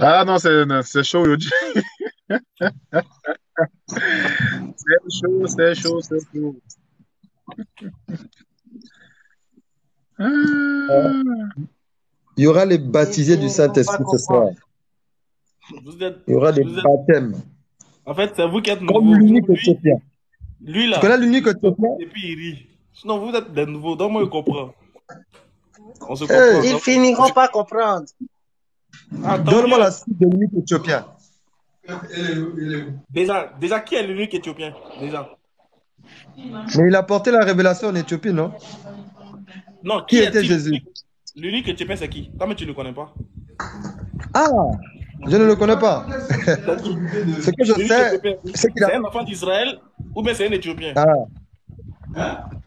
Ah non, c'est chaud, Yodi. C'est chaud. Il y aura les baptisés du Saint-Esprit ce soir. Il y aura des baptêmes. En fait, c'est vous qui êtes nouveau. Comme l'unique Éthiopien. Lui là. Tu connais l'unique Éthiopien? Et puis il rit. Sinon, vous êtes des nouveaux. Donc, moi, je comprends. On se comprend. Ils finiront par comprendre. Donne-moi la suite de l'unique Éthiopien. Déjà, qui est l'unique Éthiopien? Déjà. Mais il a porté la révélation en Éthiopie, non? Non, qui était Jésus? L'unique Éthiopien, c'est qui? Non, mais tu ne le connais pas. Ah! Je ne le connais pas. Ce que je sais, c'est qu'il a... un enfant d'Israël ou bien c'est un Éthiopien. Ah.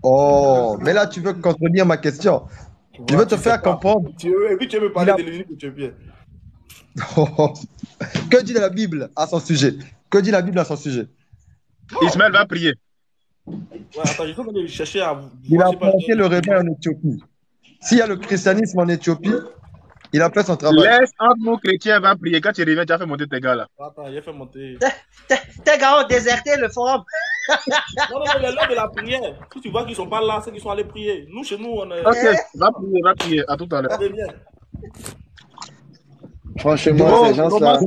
Oh, mais là, tu veux contredire ma question. Je veux te faire comprendre. Et puis, tu veux me parler de l'unique Éthiopien. Oh. Que dit la Bible à son sujet? Ismaël va prier. Ouais, attends, je vais chercher à... Il a planté le réveil en Éthiopie. S'il y a le christianisme en Éthiopie, il a fait son travail. Laisse un mot chrétien, va prier. Quand tu reviens, tu as fait monter tes gars là. Attends, il a fait monter. Tes gars ont déserté le forum. Non, mais l'heure de la prière. Si tu vois qu'ils sont pas là, c'est qu'ils sont allés prier. Nous, chez nous, on est. Ok, va prier. À tout à l'heure. Franchement, ces gens-là.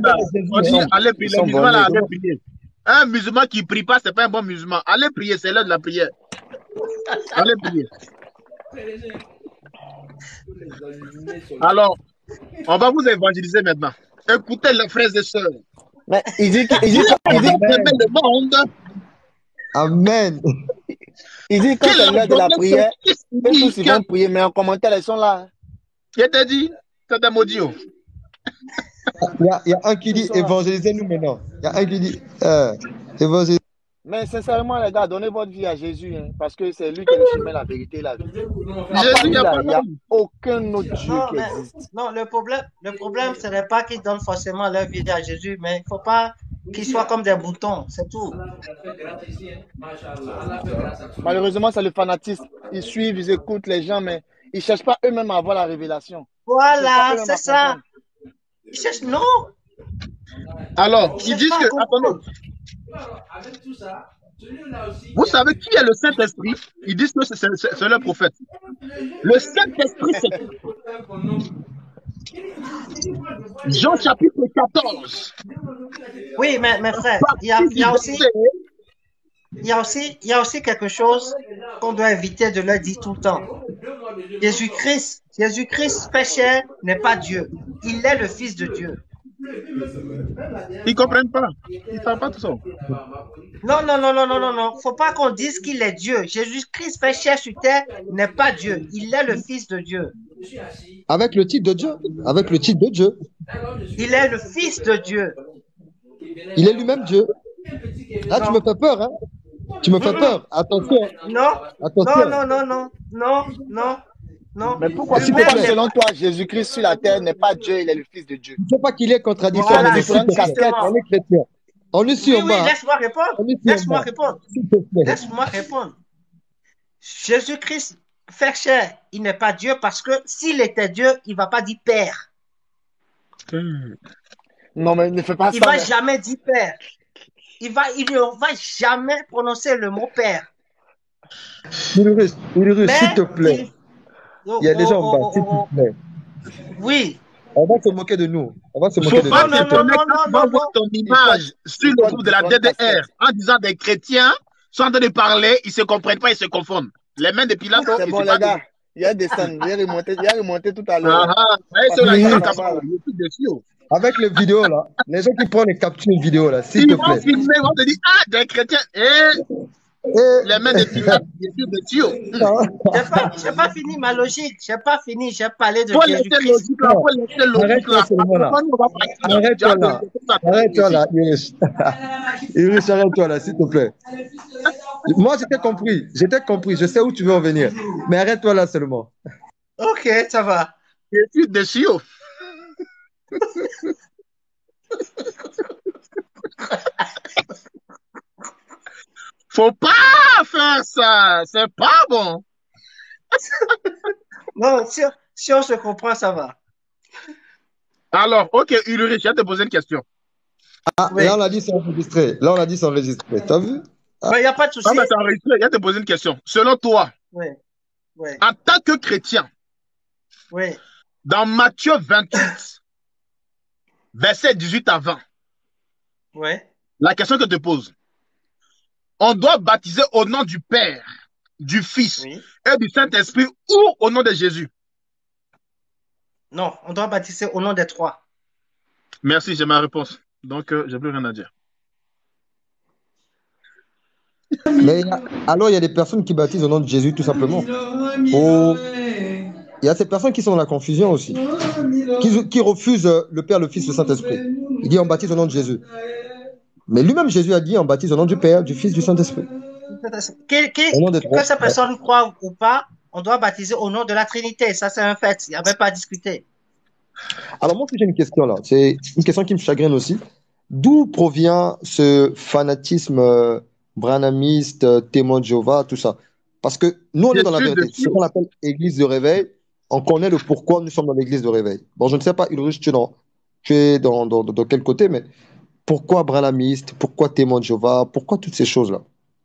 On dit, allez prier. Les musulmans là, allez prier. Un musulman qui prie pas, c'est pas un bon musulman. Allez prier, c'est l'heure de la prière. Allez prier. Alors. On va vous évangéliser maintenant. Écoutez les frères et sœurs. Mais il dit le monde. Amen. Il dit quand c'est l'heure de la prière, tous ils vont prier, mais en commentaire, ils sont là. Qui t'a dit? C'est un audio. Il y a un qui dit évangélisez-nous maintenant. Il y a un qui dit évangélisez. Mais sincèrement, les gars, donnez votre vie à Jésus, hein, parce que c'est lui qui est le chemin, la vérité, la vie. Jésus, il n'y a aucun autre Dieu qui existe. Non, le problème, ce n'est pas qu'ils donnent forcément leur vie à Jésus, mais il ne faut pas qu'ils soient comme des boutons, c'est tout. Malheureusement, c'est le fanatisme. Ils suivent, ils écoutent les gens, mais ils ne cherchent pas eux-mêmes à avoir la révélation. Voilà, c'est ça. Ils cherchent, non. Alors, ils disent que... Attendez. Avec tout ça, celui-là aussi, vous savez qui est le Saint-Esprit? Ils disent que c'est le prophète. Le Saint-Esprit, c'est Jean chapitre 14. Oui, mais frère, il y a aussi quelque chose qu'on doit éviter de leur dire tout le temps. Jésus-Christ péché n'est pas Dieu. Il est le Fils de Dieu. Ils ne comprennent pas. Ils ne savent pas tout ça. Non. Il ne faut pas qu'on dise qu'il est Dieu. Jésus-Christ fait chair sur terre, n'est pas Dieu. Il est le Fils de Dieu. Avec le titre de Dieu. Il est le Fils de Dieu. Il est lui-même Dieu. Ah, tu me fais peur, hein? Tu me fais peur. Attention. Non. Non. Mais pourquoi, si selon toi, Jésus-Christ sur la terre n'est pas Dieu, il est le Fils de Dieu? Il ne faut pas qu'il y ait contradiction. Voilà, on est chrétien. On est sur moi. Laisse-moi répondre. Jésus-Christ fait chair, il n'est pas Dieu parce que s'il était Dieu, il ne va pas dire Père. Non, mais il ne fait pas ça. Il ne va jamais dire Père. Il ne va jamais prononcer le mot Père. Ulrich, s'il te plaît. Il y a des gens en bas, s'il vous plaît. Oui. On va se moquer de nous. On va se moquer de nous. Ton image sur le groupe de la DDR en disant des chrétiens sont en train de parler, ils ne se comprennent pas, ils se confondent. Les mains de Pilate. C'est bon, les gars. Il y a des scènes. Il y a remonté tout à l'heure. Avec les vidéos, là. Les gens qui prennent les captures vidéo, là, s'il te plaît. Ils vont filmer, ils vont te dire, ah, des chrétiens. Les mains de Pilate, de Dieu. J'ai pas fini ma logique. J'ai parlé de Jésus-Christ. Arrête-toi là, Iris. Iris, arrête-toi là, s'il te plaît. Moi, j'étais compris. Je sais où tu veux en venir. Mais arrête-toi là seulement. Ok, ça va. Jésus de Dieu. Faut pas faire ça, c'est pas bon. Non, si on se comprend, ça va. Alors, ok, Ulrich, je vais te poser une question. Ah, oui. Là, on a dit c'est enregistré. Là, on a dit c'est enregistré. T'as vu? Il n'y a pas de souci. Ah, mais c'est enregistré. Je vais te poser une question. Selon toi, oui. Oui. En tant que chrétien, oui. Dans Matthieu 28, versets 18 à 20, oui. La question que je te pose, on doit baptiser au nom du Père, du Fils oui. et du Saint-Esprit ou au nom de Jésus? Non, on doit baptiser au nom des trois. Merci, j'ai ma réponse. Donc, j'ai plus rien à dire. Mais alors, il y a des personnes qui baptisent au nom de Jésus, tout simplement. Oh, il y a ces personnes qui sont dans la confusion aussi, qui refusent le Père, le Fils, le Saint-Esprit. Il dit on baptise au nom de Jésus. Mais lui-même, Jésus a dit on baptise au nom du Père, du Fils, du Saint-Esprit. Que cette personne croit ou pas, on doit baptiser au nom de la Trinité. Ça, c'est un fait. Il n'y avait pas à discuter. Alors, moi, j'ai une question là. C'est une question qui me chagrine aussi. D'où provient ce fanatisme branhamiste, témoin de Jéhovah, tout ça? Parce que nous, on est dans la vérité. Ce qu'on appelle église de réveil, on connaît le pourquoi nous sommes dans l'église de réveil. Bon, je ne sais pas, Ulrich, tu es dans quel côté, mais pourquoi branhamiste? Pourquoi témoin de Jéhovah? Pourquoi toutes ces choses-là?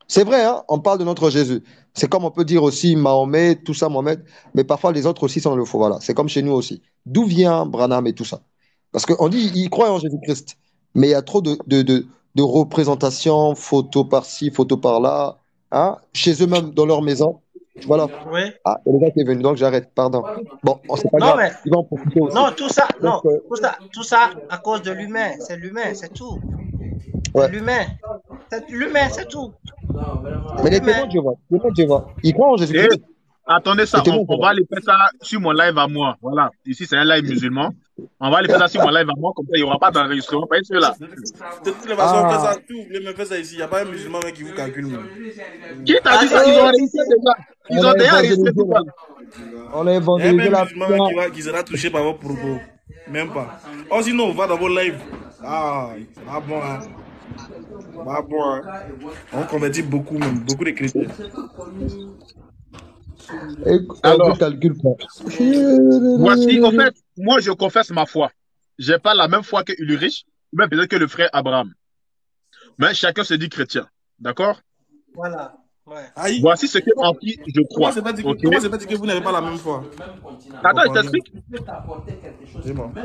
C'est vrai, hein, on parle de notre Jésus. C'est comme on peut dire aussi Mahomet, tout ça, Mohamed, mais parfois les autres aussi sont dans le faux. Voilà, c'est comme chez nous aussi. D'où vient Branham et tout ça? Parce qu'on dit ils croient en Jésus-Christ, mais il y a trop de représentations, photos par-ci, photos par-là, hein, chez eux-mêmes, dans leur maison. Voilà. Oui. Ah, le gars qui est venu, donc j'arrête, pardon. Bon, c'est pas grave. Mais... ils vont en profiter aussi. Non, tout ça, donc, non, tout ça à cause de l'humain. C'est l'humain, c'est tout. Ouais. L'humain, c'est tout. Mais les témoins de Jéhovah, ils croient en Jésus-Christ. Attendez ça, on va aller faire ça sur mon live à moi. Voilà, ici c'est un live musulman. On va aller faire ça sur mon live à moi, comme ça il n'y aura pas d'enregistrement. Pas ici là. De toutes les façons, on fait ça, tout, vous voulez même faire ça ici. Il n'y a pas un musulman qui vous calcule. Qui t'a dit ça? Ils ont réussi déjà. Ils ont déjà réussi. On est vendu. Il y a un musulman qui sera touché par vos propos. Même pas. Oh, sinon, on va dans vos lives. Ah bon, hein. Bah bon, hein. On convertit beaucoup, même beaucoup de chrétiens. Alors, voici, en fait, moi je confesse ma foi. J'ai pas la même foi que Ulrich, même peut-être que le frère Abraham. Mais chacun se dit chrétien, d'accord? Voilà. Ouais. Voici ce que en qui je crois. Moi, c'est pas dit que vous n'avez pas la même foi. Attends, je t'explique.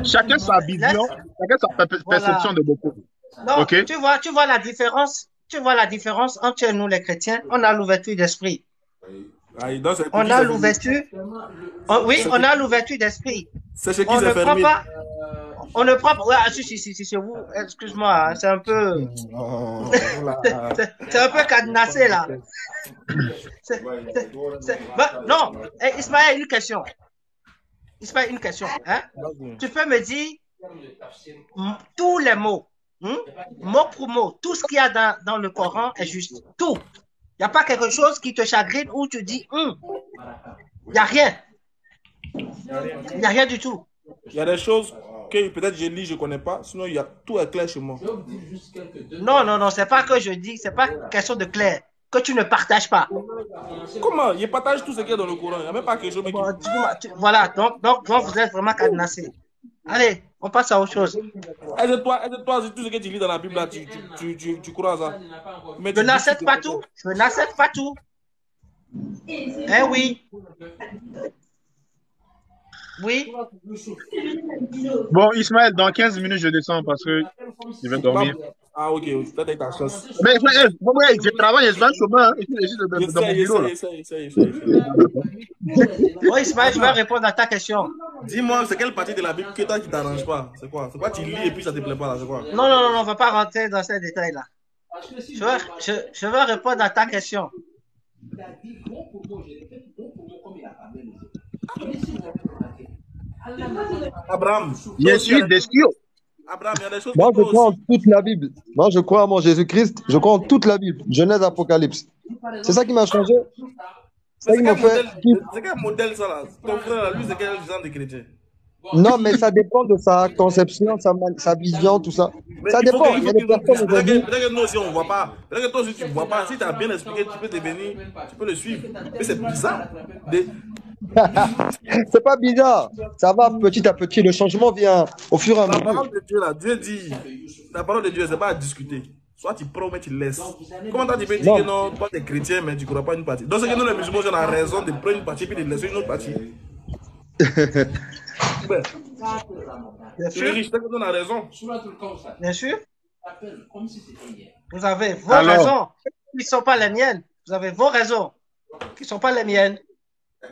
Chacun sa vision, chacun sa perception de beaucoup. Non, okay. tu vois la différence. Tu vois la différence entre nous les chrétiens. On a l'ouverture d'esprit. On a l'ouverture. Oui, on a l'ouverture d'esprit. On ne prend pas. On ne prend pas. Ah, si, vous. Excuse-moi, c'est un peu. C'est un peu cadenassé là. Bah, non, Ismaël, une question. Ismaël, une question. Hein? Tu peux me dire tous les mots. Mot pour mot, tout ce qu'il y a dans le Coran est juste. Tout. Il n'y a pas quelque chose qui te chagrine ou tu dis il n'y a rien. Il n'y a rien du tout. Il y a des choses que peut-être je lis, je ne connais pas. Sinon, il y a tout est clair chez moi. Non, c'est pas que je dis, c'est pas question de clair. Que tu ne partages pas. Comment? Je partage tout ce qu'il y a dans le Coran. Il n'y a même pas quelque chose qui... Voilà, donc vous êtes vraiment cadenassé. Allez, on passe à autre chose. Aide-toi, c'est tout ce que tu lis dans la Bible, là, tu crois à ça. Mais je n'accepte pas tout. Je n'accepte pas tout. Eh oui. Oui. Bon, Ismaël, dans 15 minutes, je descends parce que je vais dormir. Ah, ok, tu as ta chance. Mais je travaille, je suis en chômage. Oui, Ismaël, je vais répondre à ta question. Dis-moi, c'est quelle partie de la Bible que toi qui t'arrange pas? C'est quoi? C'est quoi tu lis et puis ça te plaît pas là? C'est quoi? Non, on va pas rentrer dans ces détails là. Je vais répondre à ta question. Abraham, je suis d'esquio. Abraham, il y a des choses. Moi, je crois en toute la Bible. Moi, je crois en mon Jésus-Christ. Je crois en toute la Bible. Genèse, Apocalypse. C'est ça qui m'a changé. C'est quel modèle ça là? Ton frère, lui, c'est quel genre de chrétien? Non, mais ça dépend de sa conception, sa vision, tout ça. Mais ça dépend. Il y a des personnes aujourd'hui. Peut-être que nous aussi on ne voit pas. Peut-être que toi aussi tu ne vois pas. Si tu as bien expliqué, tu peux devenir, tu peux le suivre. Mais c'est bizarre. C'est pas bizarre. Ça va petit à petit. Le changement vient au fur et à mesure. La parole de Dieu, là, Dieu dit. La parole de Dieu, c'est pas à discuter. Soit tu prends, mais tu laisses. Comment tu peux dire que non, toi, tu es chrétien, mais tu ne crois pas une partie. Donc, c'est que nous, les musulmans, on a raison de prendre une partie puis de laisser une autre partie. Ben, bien sûr. Riche, on a raison. Bien sûr. Vous avez vos raisons qui ne sont pas les miennes. Vous avez vos raisons qui ne sont pas les miennes.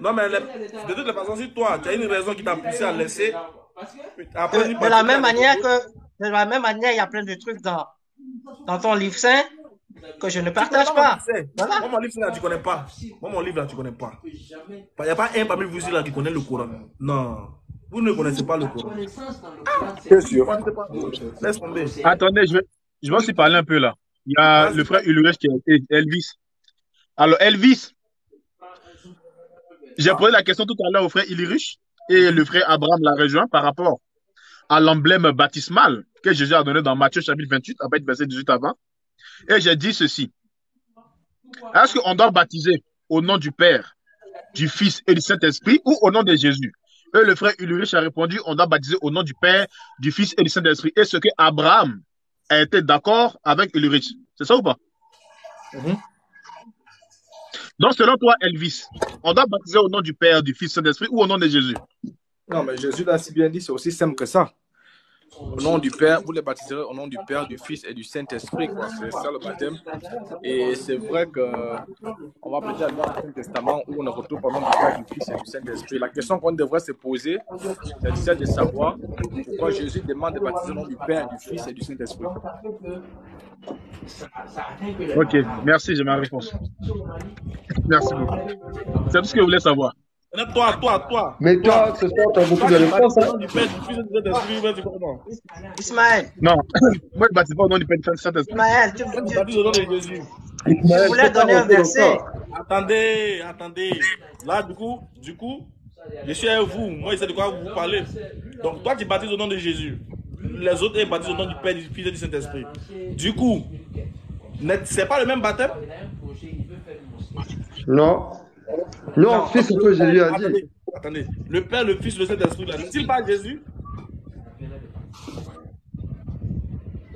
Non, mais de toute façon, si toi, tu as une raison qui t'a poussé à laisser, après, de la même manière, il y a plein de trucs dans ton livre saint que je ne partage pas. Voilà. Moi, mon livre là, tu ne connais pas. Moi, mon livre là, tu ne connais pas. Il n'y a pas un parmi vous là qui connaît le Coran. Non. Vous ne connaissez pas le Coran. Bien sûr. Laisse tomber. Attendez, je vais aussi parler un peu là. Il y a le frère Ulrich qui a été Elvis. Alors, Elvis, j'ai posé la question tout à l'heure au frère Ulrich et le frère Abraham l'a rejoint par rapport à l'emblème baptismal que Jésus a donné dans Matthieu chapitre 28, après verset 18 à 20. Et j'ai dit ceci. Est-ce qu'on doit baptiser au nom du Père, du Fils et du Saint-Esprit ou au nom de Jésus? Et le frère Ulrich a répondu, on doit baptiser au nom du Père, du Fils et du Saint-Esprit. Et ce que Abraham a été d'accord avec Ulrich. C'est ça ou pas? Mm-hmm. Donc selon toi, Elvis, on doit baptiser au nom du Père, du Fils et du Saint-Esprit ou au nom de Jésus? Non, mais Jésus l'a si bien dit, c'est aussi simple que ça. Au nom du Père, vous les baptiserez au nom du Père, du Fils et du Saint-Esprit. C'est ça le baptême. Et c'est vrai qu'on va peut-être aller dans le Nouveau Testament où on retrouve au nom du Père, du Fils et du Saint-Esprit. La question qu'on devrait se poser, c'est celle de savoir pourquoi Jésus demande de baptiser au nom du Père, du Fils et du Saint-Esprit. Ok, merci, j'ai ma réponse. Merci beaucoup. C'est tout ce que je voulais savoir. Toi. Mais toi, ce soir, tu as beaucoup de réponses. Ismaël. Non, moi, je ne baptise pas au nom du Père, du Fils et du Saint-Esprit. Ismaël, tu voulais donner un verset. Attendez. Là, du coup, je suis avec vous. Moi, je sais de quoi vous parlez. Donc, toi, tu baptises au nom de Jésus. Les autres, ils baptisent au nom du Père, du Fils et du Saint-Esprit. Du coup, c'est pas le même baptême? Non. Non, c'est ce que Jésus a dit. Attendez, le Père, le Fils, le Saint-Esprit, là, n'est-il pas Jésus?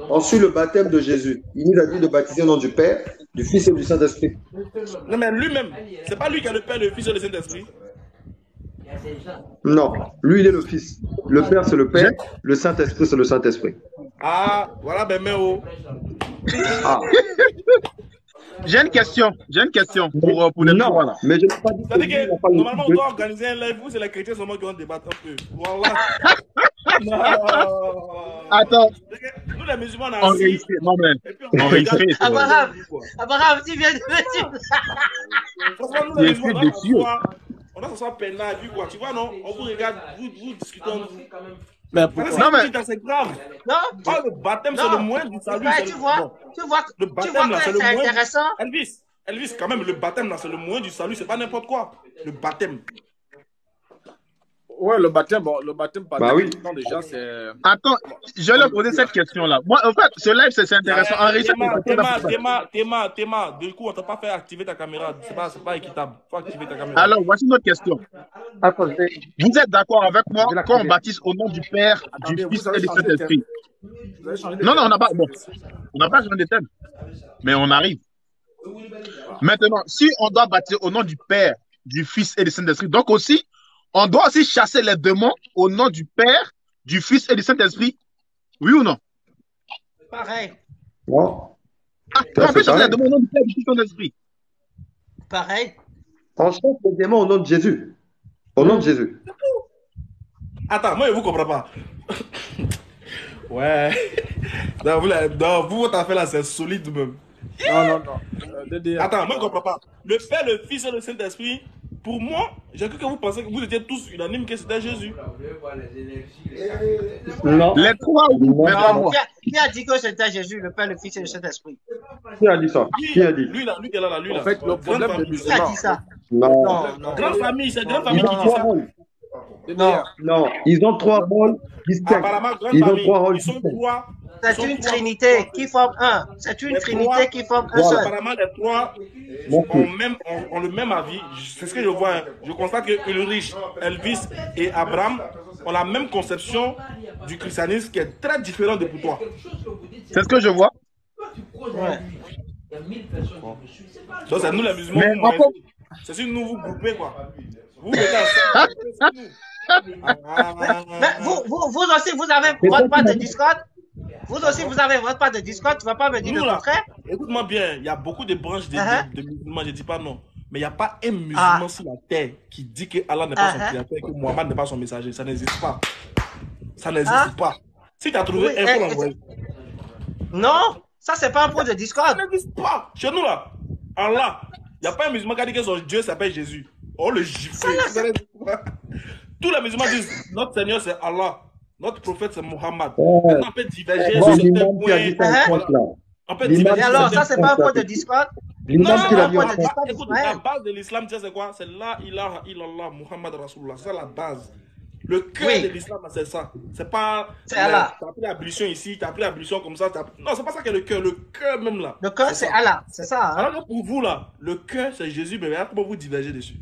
On suit le baptême de Jésus. Il nous a dit de baptiser au nom du Père, du Fils et du Saint-Esprit. Non, mais lui-même, c'est pas lui qui a le Père, le Fils et le Saint-Esprit? Non, lui, il est le Fils. Le Père, c'est le Père. Le Saint-Esprit, c'est le Saint-Esprit. Ah, voilà, ben, mais oh. Ah. J'ai une question pour les gens. Voilà. Mais je n'ai pas dit que normalement, on doit organiser un live où c'est les chrétiens seulement qui vont débattre un peu. Voilà. Attends. Nous, les musulmans, on a assis. Non, mais. On réussit. Abraham, tu viens de me franchement, nous, les musulmans, on a ce soir peinard, vu quoi. Tu vois, non? On vous regarde, vous discutez entre vous. Mais pourquoi? Non, mais c'est grave. Non, le baptême, c'est le moyen du salut. Tu vois que c'est intéressant. Elvis, quand même, le baptême, c'est le moyen du salut. C'est pas n'importe quoi. Le baptême. Ouais, le baptême, bah oui. Déjà, attends, je vais poser cette question-là. Moi, en fait, ce live, c'est intéressant. Téma. Du coup, on t'a pas fait activer ta caméra. C'est pas équitable. Faut activer ta caméra. Alors, voici notre question. Vous êtes d'accord avec moi quand on baptise au nom du Père, du Fils et du Saint-Esprit? Non, on n'a pas. Bon, on n'a pas changé de thème. Mais on arrive. Maintenant, si on doit baptiser au nom du Père, du Fils et du Saint-Esprit, donc aussi. On doit aussi chasser les démons au nom du Père, du Fils et du Saint-Esprit. Oui ou non? Pareil. Wow. On peut chasser les démons au nom du Père, du Fils et du Saint-Esprit. Pareil. On chasse les démons au nom de Jésus. Au nom de Jésus. Attends, moi, je ne vous comprends pas. Ouais. Non, vous, votre affaire là, c'est solide même. Non. Attends, moi, je ne comprends pas. Le Père, le Fils et le Saint-Esprit. Pour moi, j'ai cru que vous pensiez que vous étiez tous unanimes que c'était Jésus. Non. Les trois ou qui a dit que c'était Jésus, le Père, le Fils et le Saint-Esprit? Qui a dit ça? Qui a dit? Lui là. En fait, le problème des musulmans. Qui a dit ça? Non. Grande famille qui dit ça. Non. Ils ont trois rôles distincts. Apparemment, ils sont trois. C'est une trinité qui forme un. Apparemment, les trois ont le même avis. C'est ce que je vois. Hein. Je constate que Ulrich, Elvis et Abraham ont la même conception du christianisme qui est très différente de pour toi. C'est ce que je vois. Ouais. Donc c'est nous les musulmans. C'est si nous vous groupez quoi. Vous mettez ensemble. Vous aussi vous avez votre part de discorde. Vous aussi vous avez votre part de discorde. Tu vas pas me dire le contraire. Écoute-moi bien. Il y a beaucoup de branches de musulmans. Je dis pas non. Mais il n'y a pas un musulman sur la terre qui dit que Allah n'est pas son créateur et que Muhammad n'est pas son messager. Ça n'existe pas. Ça n'existe pas. Si tu as trouvé un point, envoyé. Non. Ça, c'est pas un point de discorde. Ça n'existe pas. Chez nous, là, Allah, il n'y a pas un musulman qui a dit que son Dieu s'appelle Jésus. Oh, le gifle. Tous les musulmans disent, notre Seigneur, c'est Allah. Notre prophète, c'est Muhammad. Maintenant, on peut diverger sur certains points. On peut diverger. Alors, ça, c'est pas un point de discorde. Non, c'est pas un point de discorde. Écoute, la base de l'islam, tu sais, c'est quoi? C'est la ilaha illallah, Muhammad Rasulullah. C'est la base. Le cœur de l'islam, c'est ça. C'est pas. C'est Allah. T'as appelé abolition ici, t'as appelé abolition comme ça. Non, c'est pas ça que le cœur. Le cœur même là. Le cœur, c'est Allah. C'est ça. Hein? Alors, pour vous là, le cœur, c'est Jésus, mais regarde comment vous divergez dessus.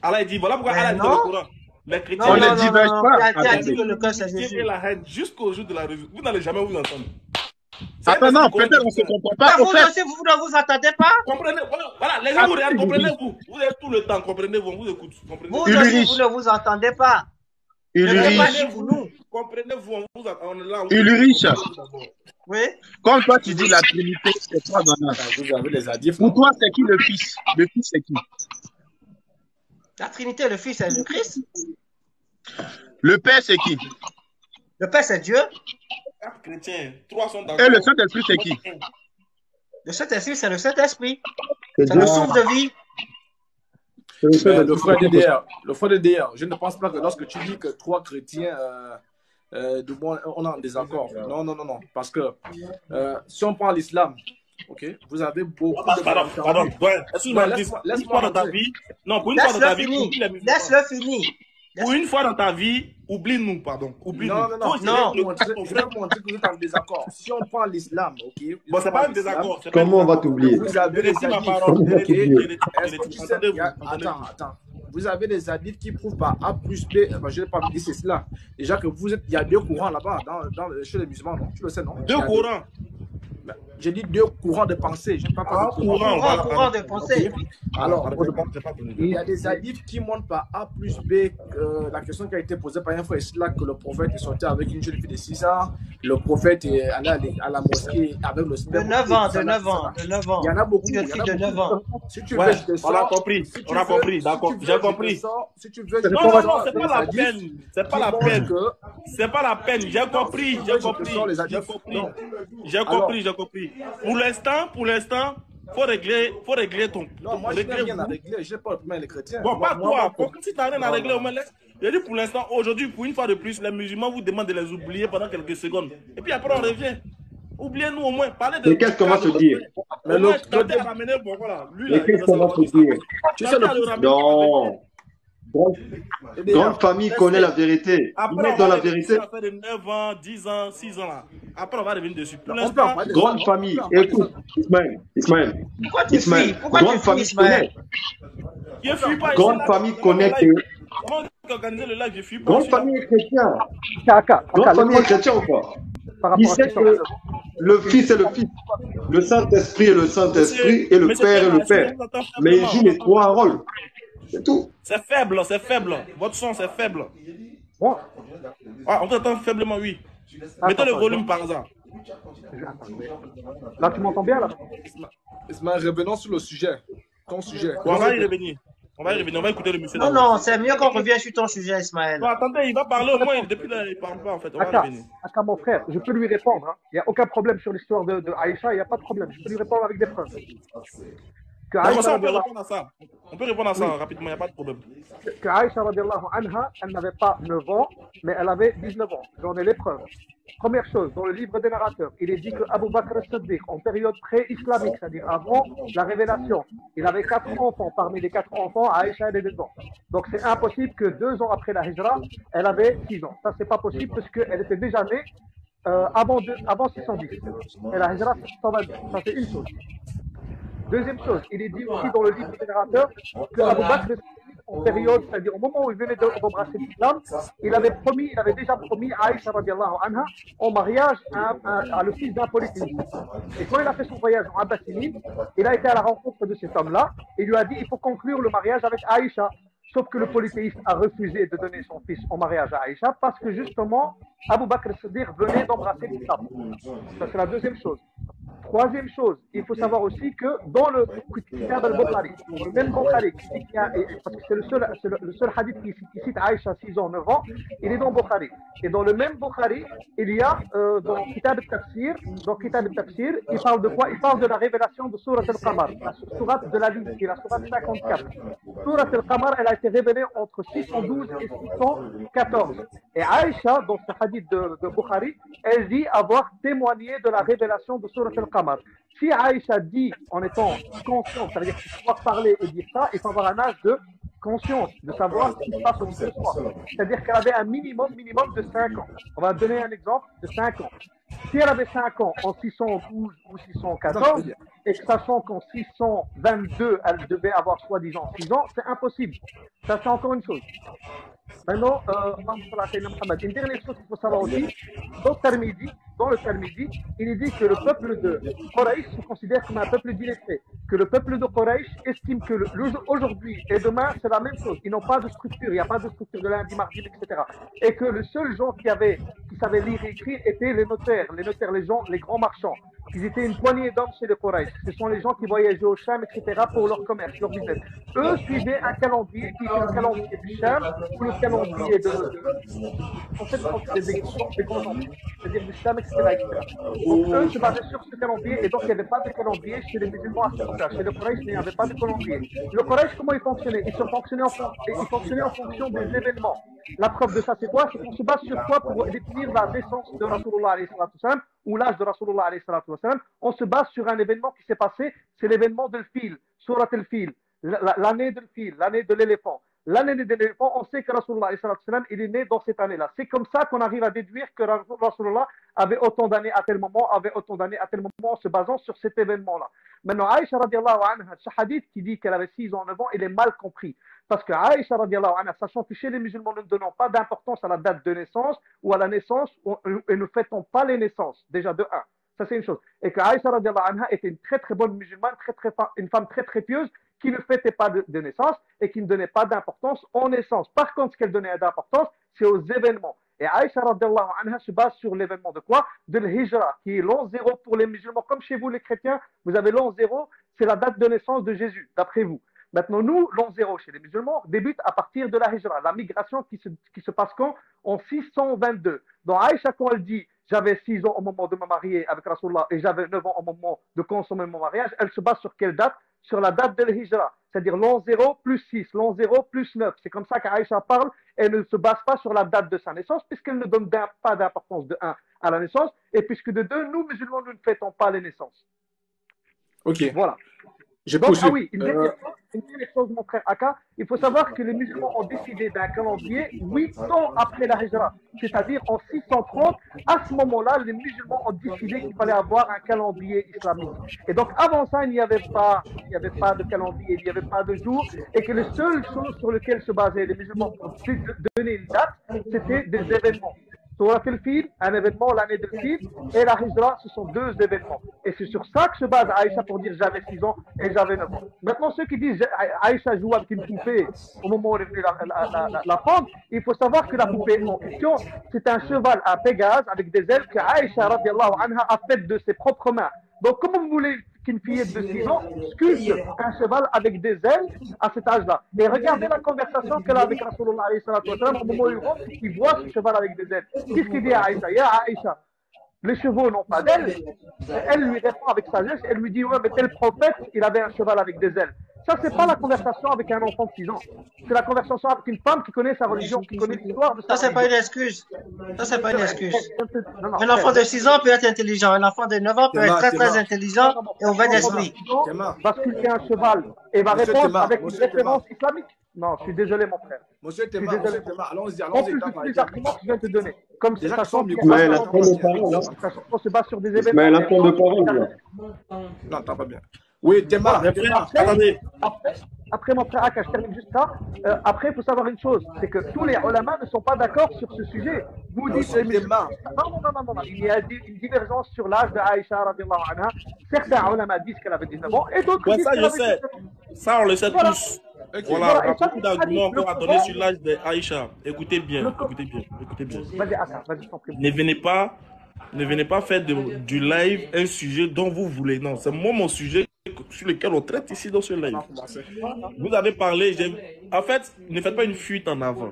Allah, il dit voilà pourquoi Allah dit dans le Coran. Les chrétiens, on ne diverge pas. Tu as dit que le cœur, c'est Jésus. La haine jusqu'au jour de la résurrection. Vous n'allez jamais vous entendre. Attends, non, peut-être on se comprend pas. Vous aussi, vous ne vous entendez pas. Comprenez, voilà, les gens vous regardent, comprenez-vous. Vous avez tout le temps, comprenez-vous, on vous écoute. Vous aussi, vous ne vous entendez pas. Ulrich, quand toi tu dis la Trinité, c'est toi, pour toi, c'est qui le Fils? Le Fils, c'est qui? La Trinité, le Fils, c'est le Christ. Le Père, c'est qui? Le Père, c'est Dieu. Et le Saint-Esprit, c'est qui? Le Saint-Esprit, c'est le Saint-Esprit. C'est le souffle de vie. Le frère DDR, je ne pense pas que lorsque tu dis que trois chrétiens, on a un désaccord. Non, non, non, non. Parce que si on prend l'islam, ok, vous avez beaucoup. Pardon. Laisse-moi dans ta vie. Non, pour une fois dans ta vie, laisse-le finir. Pour une fois dans ta vie, oublie-nous, pardon. Non. Vraiment, on dit que vous êtes en désaccord. Si on prend l'islam, ok. Bon, c'est pas un désaccord. Comment on va t'oublier? Vous avez des hadiths. Attends. Vous avez des hadiths qui prouvent par A plus B. Je n'ai pas dit c'est cela. Déjà que vous êtes, il y a deux courants là-bas, chez les musulmans, non? Tu le sais, non? Deux courants. J'ai dit deux courants de pensée. Je n'ai pas parlé de courants de pensée. Alors, il y a des hadiths qui montrent par A plus B la question qui a été posée par un frère Isla que le prophète est sorti avec une jeune fille de 6 ans. Le prophète est allé à la mosquée avec le sperme. De 9 ans. Il y en a beaucoup. Si tu veux, je te sors. On a compris. D'accord. J'ai compris. Si tu veux, je te sors. Non, c'est pas la peine. J'ai compris. Pour l'instant, faut régler ton... Non, moi, je n'ai rien à régler. Je n'ai pas le les chrétiens. Bon, pas toi. Si tu n'as rien à régler, au moins, laisse. Je dis pour l'instant, aujourd'hui, pour une fois de plus, les musulmans vous demandent de les oublier pendant quelques secondes. Et puis après, on revient. Oubliez-nous au moins. Parlez de... Mais qu'est-ce qu'on va se dire? Mais qu'est-ce qu'on va se dire? Tu sais le... Non. Grande famille connaît la vérité. Après, dans la vérité. Ça fait de 9 ans, 10 ans, 6 ans là. Après, on va revenir dessus. Pour l'instant, grande famille. Écoute, Ismaël. Pourquoi tu fuis? Grande famille connaît. Grande famille connaît que. Comment organiser le live? Je fuis pas. Grande famille est chrétienne. Grande famille est chrétienne ou pas? Il sait que le Fils est le Fils, le Saint-Esprit est le Saint-Esprit et le Père est le Père. Mais il joue les trois rôles. C'est tout. C'est faible. Votre son, c'est faible. Oh. Ah, on t'entend faiblement, oui. Mettez le volume par hasard. Là, tu m'entends bien, là? Ismaël, revenons sur le sujet. Ton sujet. On va y revenir. On va écouter le monsieur. Non, c'est mieux qu'on revienne sur ton sujet, Ismaël. Non, attendez, il va parler au moins. Depuis là, il ne parle pas, en fait. Attends, mon frère, je peux lui répondre. Hein. Il n'y a aucun problème sur l'histoire de Aïcha. Il n'y a pas de problème. Je peux lui répondre avec des preuves. On peut répondre à ça rapidement, il n'y a pas de problème. Que Aïcha, elle n'avait pas 9 ans, mais elle avait 19 ans. J'en ai les preuves. Première chose, dans le livre des narrateurs, il est dit que Abou Bakr al-Siddiq, en période pré-islamique, c'est-à-dire avant la révélation, il avait 4 enfants. Parmi les 4 enfants, Aïcha, elle est dedans. Donc c'est impossible que 2 ans après la Hijra, elle avait 6 ans. Ça, c'est pas possible parce qu'elle était déjà née avant 610. Et la Hijra, 620. Ça, c'est une chose. Deuxième chose, il est dit aussi dans le livre du générateur que Abou Bakr, en période, c'est-à-dire au moment où il venait d'embrasser l'islam, il avait déjà promis à Aïcha radiallahu anha en mariage à le fils d'un politique. Et quand il a fait son voyage en Abyssinie, il a été à la rencontre de cet homme-là et lui a dit il faut conclure le mariage avec Aïcha. Sauf que le polythéiste a refusé de donner son fils en mariage à Aïcha parce que justement, Abou Bakr Siddiq venait d'embrasser l'islam. Ça, c'est la deuxième chose. Troisième chose, il faut savoir aussi que dans le Kitab al-Bukhari, le même Bukhari, parce que c'est le seul hadith qui cite Aïcha 6 ans, 9 ans, il est dans Bukhari. Et dans le même Bukhari, il y a dans Kitab al-Tafsir, il parle de quoi? Il parle de la révélation de Surat al-Qamar, la Surat de la Lune, qui est la Surat 54. Surat al-Qamar, elle a été révélée entre 612 et 614. Et Aïcha, dans ce hadith de Bukhari, elle dit avoir témoigné de la révélation de Surat al-Qamar. Si Aïcha dit en étant consciente, ça veut dire qu'il faut pouvoir parler et dire ça, il faut avoir un âge de conscience, de savoir ce qui se passe au milieu de soi. C'est-à-dire qu'elle avait un minimum de 5 ans. On va donner un exemple de 5 ans. Si elle avait 5 ans en 612 ou 614, et sachant qu'en 622, elle devait avoir soi-disant 6 ans, c'est impossible. Ça, c'est encore une chose. Maintenant, une dernière chose qu'il faut savoir aussi, dans le Tirmidhi, il est dit que le peuple de Quraysh se considère comme un peuple diletté, que le peuple de Quraysh estime que aujourd'hui et demain, c'est la même chose. Ils n'ont pas de structure, il n'y a pas de structure de lundi, mardi, etc. Et que le seul gens qui savaient lire et écrire étaient les notaires, les grands marchands. Ils étaient une poignée d'hommes chez les Quraysh. Ce sont les gens qui voyageaient au Cham, etc. pour leur commerce, leur business. Eux suivaient un calendrier qui était le calendrier du Cham ou le calendrier de... En fait, des conjonctures, c'est-à-dire du Cham, etc. Donc eux se basaient sur ce calendrier et donc il n'y avait pas de calendrier chez les musulmans à ce moment-là. Chez les Quraysh, il n'y avait pas de calendrier. Le Quraysh, comment ils fonctionnaient? Ils fonctionnaient en fonction des événements. La preuve de ça, c'est quoi? C'est qu'on se base sur quoi pour définir la naissance de Rasulullah alayhi salatu wa sallam ou l'âge de Rasulullah alayhi salatu wa sallam? On se base sur un événement qui s'est passé, c'est l'événement de l'fil, Surat al-Fil, l'année de l'fil, l'année de l'éléphant. L'année de l'éléphant, on sait que Rasulullah alayhi salatu wa sallam, il est né dans cette année-là. C'est comme ça qu'on arrive à déduire que Rasulullah avait autant d'années à tel moment, en se basant sur cet événement-là. Maintenant, Aïcha radiallahu anha, ce hadith qui dit qu'elle avait 6 ans, 9 ans, il est mal compris. Parce que Aïcha radiallahu anha, sachant que chez les musulmans, nous ne donnons pas d'importance à la date de naissance ou à la naissance, et ne fêtons pas les naissances, déjà de 1. Ça, c'est une chose. Et que Aïcha radiallahu anha était une très très bonne musulmane, une femme très très pieuse, qui ne fêtait pas de naissance et qui ne donnait pas d'importance aux naissances. Par contre, ce qu'elle donnait d'importance, c'est aux événements. Et Aïcha radiallahu anha se base sur l'événement de quoi? De l'Hijra, qui est l'an 0 pour les musulmans. Comme chez vous, les chrétiens, vous avez l'an 0, c'est la date de naissance de Jésus, d'après vous. Maintenant, nous, l'an 0 chez les musulmans débute à partir de la Hijra, la migration qui se passe quand? En 622. Donc Aïcha, quand elle dit « j'avais 6 ans au moment de me marier avec Rasulullah et j'avais 9 ans au moment de consommer mon mariage », elle se base sur quelle date? Sur la date de l'Hijra, c'est-à-dire l'an 0 plus 6, l'an 0 plus 9. C'est comme ça qu'Aïcha parle, elle ne se base pas sur la date de sa naissance, puisqu'elle ne donne pas d'importance de 1 à la naissance, et puisque de 2, nous musulmans, nous ne fêtons pas les naissances. Ok. Voilà. Donc, une dernière chose, mon frère Aka, il faut savoir que les musulmans ont décidé d'un calendrier 8 ans après la Hijra, c'est-à-dire en 630, à ce moment-là, les musulmans ont décidé qu'il fallait avoir un calendrier islamique. Et donc avant ça, il n'y avait pas de calendrier, il n'y avait pas de jour, et que les seules choses sur lesquelles se basaient les musulmans pour donner une date, c'était des événements. Surat al-Fil, un événement, l'année de Fil, et la Hijra, ce sont deux événements. Et c'est sur ça que se base Aïcha pour dire j'avais 6 ans et j'avais 9 ans. Maintenant, ceux qui disent Aïcha joue avec une poupée au moment où elle est venue la femme, il faut savoir que la poupée en question, c'est un cheval, un Pégase avec des ailes que Aïcha radiallahu anha a fait de ses propres mains. Donc, comment vous voulez qu'une fillette de 6 ans sculpte un cheval avec des ailes à cet âge-là? Et regardez la conversation qu'elle a avec Rasulullah alayhi salatu wa sallam au moment où il rentre, il voit ce cheval avec des ailes. Qu'est-ce qu'il dit à Aïcha? Ya Aïcha, les chevaux n'ont pas d'ailes. Elle lui répond avec sagesse, elle lui dit ouais, mais tel prophète, il avait un cheval avec des ailes. Ça, c'est pas la conversation avec un enfant de 6 ans. C'est la conversation avec une femme qui connaît sa religion, qui connaît l'histoire de sa religion. Ça, c'est pas une excuse. Ça, c'est pas une excuse. Un enfant de 6 ans peut être intelligent. Un enfant de 9 ans peut être très, très intelligent et ouvert d'esprit. Parce qu'il est un cheval et va répondre avec une référence islamique. Non, je suis désolé, mon frère. Monsieur Téma, allons-y, allons-y. En plus de tous les arguments que je viens de te donner. Comme c'est ça, on se base sur des événements. Mais la forme de parole. Non, t'as pas bien. Oui, Téma. Après, mon frère Aka, je termine juste ça. Après, il faut savoir une chose, c'est que tous les ulama ne sont pas d'accord sur ce sujet. Vous dites, il y a une divergence sur l'âge de Aïcha, radhiyallahu anha. Certains ulama disent qu'elle avait 19 ans et d'autres disent qu'elle avait 19 ans. Ça, on le sait tous. Voilà, on a beaucoup d'arguments encore à donner sur l'âge d'Aïcha. Écoutez bien, écoutez bien, écoutez bien. Vas-y, Aka, vas-y, je t'en prie. Ne venez pas faire du live un sujet dont vous voulez. Non, c'est moi mon sujet sur lequel on traite ici dans ce live. Vous avez parlé. En fait, ne faites pas une fuite en avant.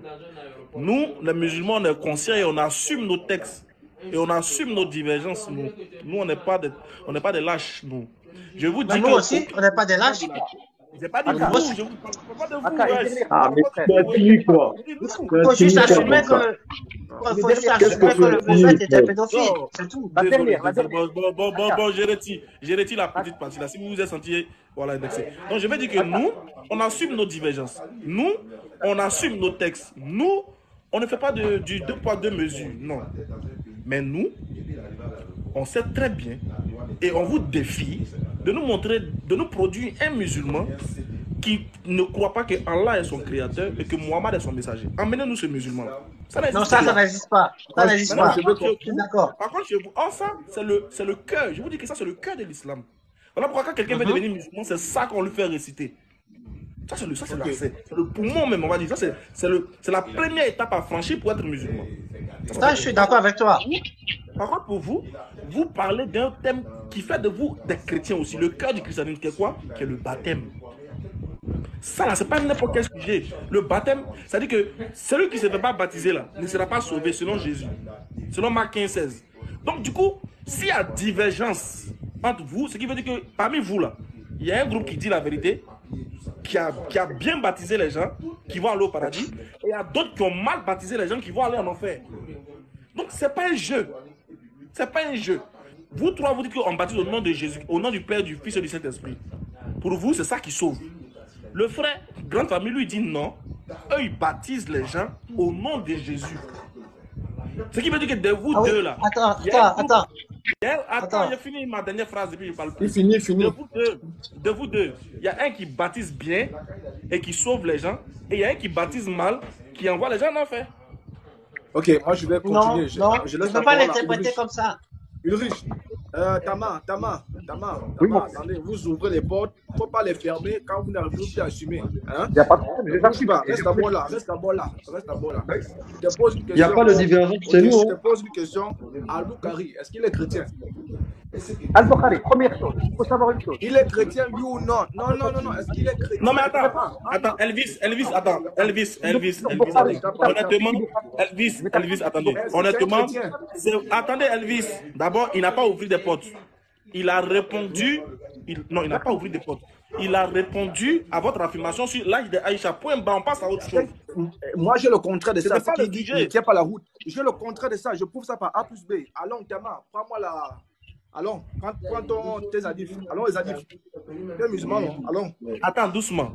Nous, les musulmans, on est conscients et on assume nos textes. Et on assume nos divergences, nous. Nous, on n'est pas des lâches, nous. Je vous dis nous aussi, on n'est pas des lâches. Je pas dit vous, je vous parle pas de vous. Ah, mais faut juste assumer que le prophète était pédophile, c'est tout. Bon, j'ai retiré la petite partie là, si vous vous êtes senti, voilà, indexé. Donc, je vais dire que nous, on assume nos divergences. Nous, on assume nos textes. Nous, on ne fait pas du deux poids, deux mesures, non. Mais nous, on sait très bien et on vous défie de nous montrer, de nous produire un musulman qui ne croit pas que Allah est son créateur et que Muhammad est son messager. Emmenez-nous ce musulman-là. Non, ça n'existe pas. Ça n'existe pas. Je suis d'accord. Par contre, ça, c'est le cœur. Je vous dis que ça, c'est le cœur de l'islam. Voilà pourquoi quand quelqu'un veut devenir musulman, c'est ça qu'on lui fait réciter. Ça, c'est le poumon même, on va dire. Ça, c'est la première étape à franchir pour être musulman. Ça, je suis d'accord avec toi. Par contre, pour vous, vous parlez d'un thème qui fait de vous des chrétiens aussi. Le cœur du christianisme, qui est quoi? Qui est le baptême. Ça, là, c'est pas n'importe quel sujet. Le baptême, ça dit que celui qui ne se fait pas baptiser, là, ne sera pas sauvé, selon Jésus. Selon Marc 15, 16. Donc, du coup, s'il y a divergence entre vous, ce qui veut dire que parmi vous, là, il y a un groupe qui dit la vérité, qui a bien baptisé les gens, qui vont aller au paradis, et il y a d'autres qui ont mal baptisé les gens, qui vont aller en enfer. Donc, c'est pas un jeu. C'est pas un jeu. Vous trois, vous dites qu'on baptise au nom de Jésus, au nom du Père, du Fils et du Saint-Esprit. Pour vous, c'est ça qui sauve. Le frère, grande famille, lui dit non. Eux, ils baptisent les gens au nom de Jésus. Ce qui veut dire que de vous deux, là... Attends, j'ai fini ma dernière phrase et puis je parle plus. Fini. De vous deux, il y a un qui baptise bien et qui sauve les gens, et il y a un qui baptise mal, qui envoie les gens en enfer. Ok, moi je vais continuer. Je ne peux pas l'interpréter comme ça. Ulrich, Tama, oui, attendez, vous ouvrez les portes, il ne faut pas les fermer quand vous n'arrivez plus à assumer. Il n'y a pas de problème. Reste à bord là. Je te pose une question. Il n'y a pas de divergence, c'est nous. Je te pose une question. Al-Bukhari, est-ce qu'il est chrétien? Al-Bukhari, première chose, il faut savoir une chose. Il est chrétien, oui ou non? Non, est-ce qu'il est chrétien? Non, mais attends, Elvis. Honnêtement, Elvis, attendez. Honnêtement, attendez, Elvis. D'abord, il n'a pas ouvert des portes. Il a répondu. Il n'a pas ouvert des portes. Il a répondu à votre affirmation sur l'âge de Aïcha. Point bas, on passe à autre chose. Moi, j'ai le contraire de ça. C'est qui ne tient pas la route. J'ai le contraire de ça. Je prouve ça par A plus B. Allons, Tama, prends-moi la. Allons, prends tes adifs. Allons, les adifs. T'es musulman, non? Allons. Attends, doucement.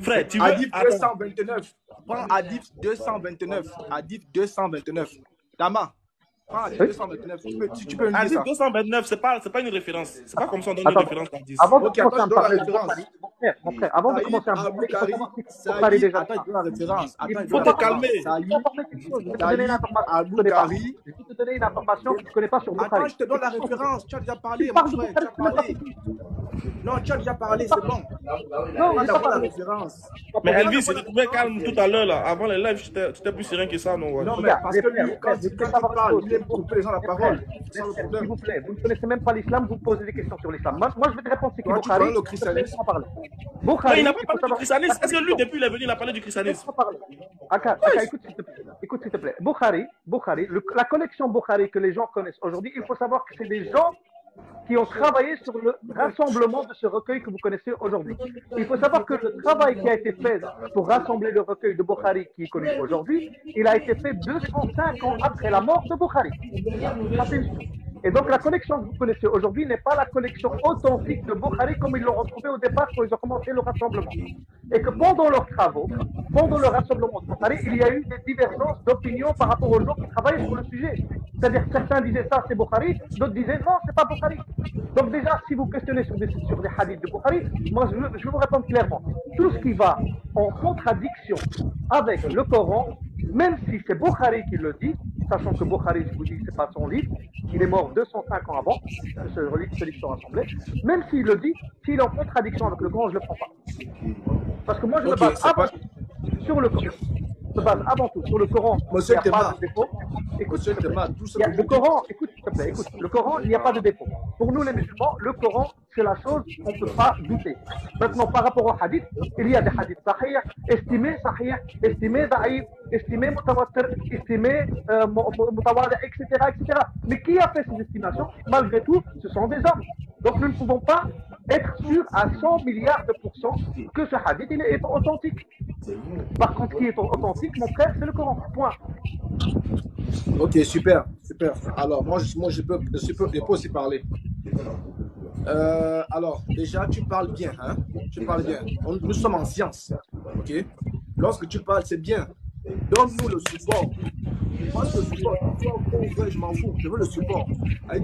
Frère, tu veux... Adif 229. Prends Adif 229. Adif 229. Tama, prends Adif 229. Tu peux me dire ça. Adif 229, c'est pas une référence. C'est pas comme ça on donne une référence d'Adif. Avant de commencer à parler de mon frère, avant de commencer à parler de mon frère, la référence. Il faut te calmer. Je vais te donner une information que tu ne connais pas sur Bukhari. Attends, je te donne la référence. Tu as déjà parlé, mon frère. Tu as déjà parlé, c'est bon. Non, tu n'as pas la référence. Mais Elvis, tu trouvais calme tout à l'heure, là. Avant les lives, tu étais plus serein que ça, non? Non, mais parce que lui, quand tu parles, il aime couper les gens la parole. S'il vous plaît, vous ne connaissez même pas l'islam, vous posez des questions sur l'islam. Moi, je vais te répondre, c'est qui Bukhari. Bukhari, il n'a pas parlé du christianisme. Est-ce que lui, depuis il est venu, il a parlé du christianisme? Aka, écoute, s'il te plaît. Bukhari, la collection Bukhari que les gens connaissent aujourd'hui, il faut savoir que c'est des gens qui ont travaillé sur le rassemblement de ce recueil que vous connaissez aujourd'hui. Il faut savoir que le travail qui a été fait pour rassembler le recueil de Bukhari qui est connu aujourd'hui, il a été fait 205 ans après la mort de Bukhari. Et donc la collection que vous connaissez aujourd'hui n'est pas la collection authentique de Bukhari comme ils l'ont retrouvée au départ quand ils ont commencé le rassemblement. Et que pendant leurs travaux, pendant le rassemblement de Bukhari, il y a eu des divergences d'opinion par rapport aux gens qui travaillent sur le sujet. C'est-à-dire que certains disaient ça c'est Bukhari, d'autres disaient non c'est pas Bukhari. Donc déjà si vous questionnez sur des hadiths de Bukhari, moi je vais vous répondre clairement. Tout ce qui va en contradiction avec le Coran, même si c'est Bukhari qui le dit, sachant que Bukhari, je vous dis, c'est pas son livre, il est mort 205 ans avant, ce livre sera rassemblé, même s'il le dit, s'il est en contradiction avec le Coran, je le prends pas. Parce que moi je me base avant tout sur le Coran. Je me base avant tout sur le Coran. Monsieur Téma, écoute, s'il te plaît, écoute, le Coran, il n'y a pas de défaut. Pour nous les musulmans, le Coran, c'est la chose qu'on ne peut pas douter. Maintenant, par rapport aux hadiths, il y a des hadiths sahih, estimés daïf, estimés mutawattir, estimés mutawadi, etc., etc. Mais qui a fait ces estimations? Malgré tout, ce sont des hommes. Donc nous ne pouvons pas être sûrs à 100 milliards de pourcents que ce hadith il est authentique. Par contre, qui est authentique, mon frère, c'est le Coran. Point. Ok, super, super. Alors, moi je peux aussi parler. Alors, déjà, tu parles bien, hein? Tu parles bien. Nous sommes en science, ok? Lorsque tu parles, c'est bien. Donne-nous le support. Moi, je le support. Je m'en fous. Je veux le support.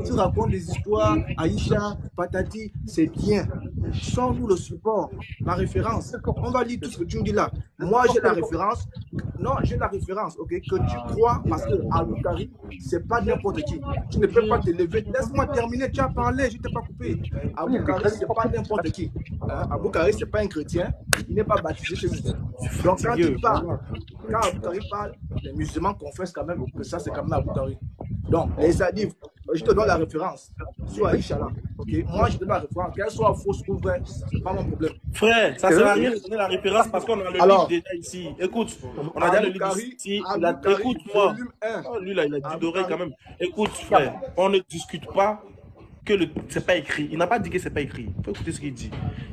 Tu racontes des histoires, Aïcha, patati, c'est bien. Sans-nous le support, la référence. On va lire tout ce que tu me dis là. Moi, j'ai la référence. Non, j'ai la référence, ok? Que tu crois, parce que Al-Bukhari, c'est pas n'importe qui. Tu ne peux pas te lever. Laisse-moi terminer. Tu as parlé, je t'ai pas coupé. Al-Bukhari, c'est pas n'importe qui. Al-Bukhari, c'est pas un chrétien. Il n'est pas baptisé chez lui. Donc, quand tu parles, quand Al-Bukhari parle, les musulmans confessent quand même que ça, c'est quand même Al-Bukhari. Donc, les hadiths, je te donne la référence. Soit Aïcha là, ok? Moi, je te donne la référence. Qu'elle soit fausse ou vraie, c'est pas mon problème. Frère, ça sert à rien de donner la référence parce qu'on a le livre déjà ici. Écoute, on a déjà le livre ici. Écoute-moi. Lui là, il a dit d'oreille quand même. Écoute, frère, on ne discute pas que c'est pas écrit. Il n'a pas dit que c'est pas écrit. Il faut écouter ce qu'il dit.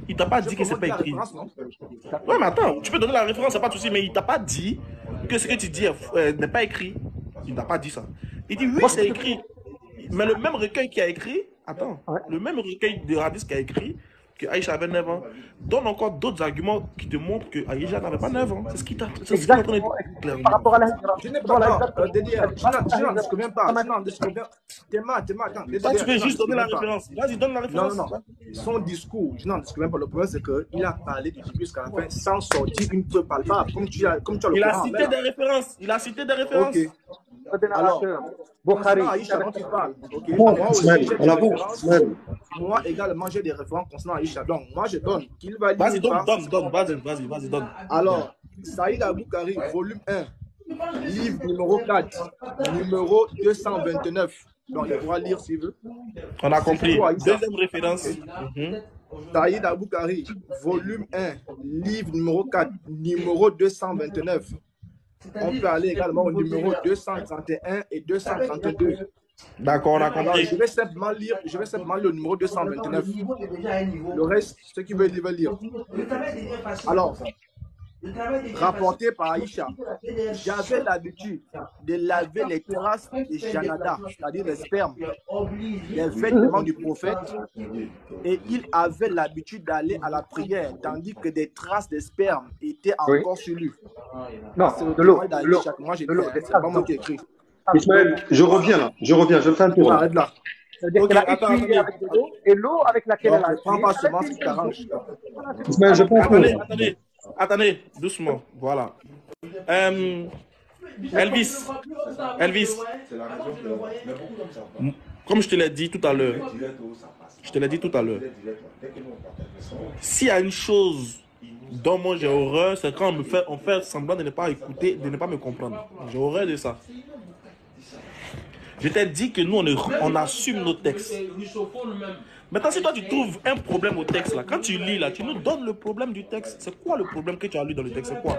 Il t'a pas dit que c'est pas écrit. Ouais, mais attends, tu peux donner la référence, c'est pas de souci, mais il t'a pas dit que ce que tu dis n'est pas écrit. Il n'a pas dit ça. Il dit oui, c'est écrit. Mais le même recueil qui a écrit, attends, ouais, le même recueil de hadith qui a écrit que Aïcha avait 9 ans, donne encore d'autres arguments qui démontrent que Aïcha n'avait pas 9 ans. C'est ce qui t'a donné. Par rapport à la Hijra. Je n'ai pas la DDR. Je n'en discute même pas. Téma, attends. Toi, tu veux juste donner la référence. Vas-y, donne la référence. Non. Son discours, je n'en discute même pas. Le problème, c'est qu'il a parlé du début jusqu'à la fin sans sortir une preuve palpable. Comme tu as le il a cité des références. Il a cité des références. Ok. Alors, Bukhari, Aïcha, quand tu parles, okay, moi également j'ai des références concernant Aïcha, donc moi je donne, qu'il va lire. Vas-y, vas-y, donne. Alors, Saïd Al-Bukhari, volume 1, livre numéro 4, numéro 229. Donc il pourra lire s'il veut. On a compris. Deuxième référence. Saïd Al-Bukhari, volume 1, livre numéro 4, numéro 229. On peut aller également au numéro 231 et 232. D'accord, on a compris. Je vais simplement lire le numéro 229. Le reste, ceux qui veulent lire. Alors, rapporté par Aïcha, j'avais l'habitude de laver les terrasses des janada, c'est-à-dire les spermes, les vêtements du prophète, et il avait l'habitude d'aller à la prière, tandis que des traces de sperme étaient encore sur lui. Non, de l'eau. Moi, j'ai pas moi qui ai écrit. Ismaël, je reviens, je fais un tour. Arrête là. C'est-à-dire qu'elle a essuyé avec de l'eau, et l'eau avec laquelle elle a essuyé. Prends pas seulement ce qui t'arrange. Ismaël, je prends un tour. Attendez, doucement, voilà. Elvis, comme je te l'ai dit tout à l'heure, s'il y a une chose dont moi j'ai horreur, c'est quand on fait semblant de ne pas écouter, de ne pas me comprendre. J'ai horreur de ça. Je t'ai dit que nous, on assume nos textes. Maintenant, si toi, tu trouves un problème au texte, là, quand tu lis, là, tu nous donnes le problème du texte. C'est quoi le problème que tu as lu dans le texte? C'est quoi?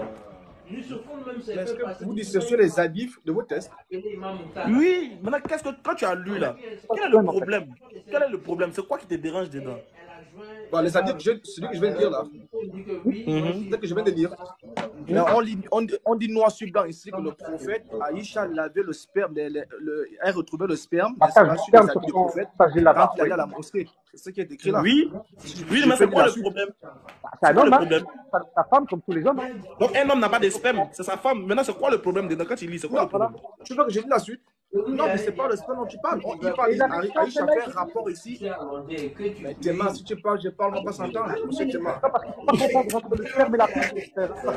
Vous dissociez les hadiths de vos textes. Oui, maintenant, quand tu as lu, là, quel est le problème? Quel est le problème? C'est quoi qui te dérange dedans? Bon, les hadiths, celui que je viens de dire, là. C'est ce que je viens de dire. On dit noir sur blanc ici que le prophète Aïcha lavait le sperme, elle retrouvait le sperme, sur les habits du prophète quand il allait à la mosquée. C'est ce qui est écrit là. Oui, mais c'est quoi le problème? C'est un homme, hein? Sa femme comme tous les hommes. Donc un homme n'a pas de sperme, c'est sa femme. Maintenant, c'est quoi le problème dedans quand il lit? C'est quoi le problème? Tu veux que je dise la suite? Non, mais c'est pas le sport dont tu parles. Il parle, Aïcha fait rapport ici. Téma, si tu parles, je parle, on va pas s'entendre. Monsieur Téma. Parce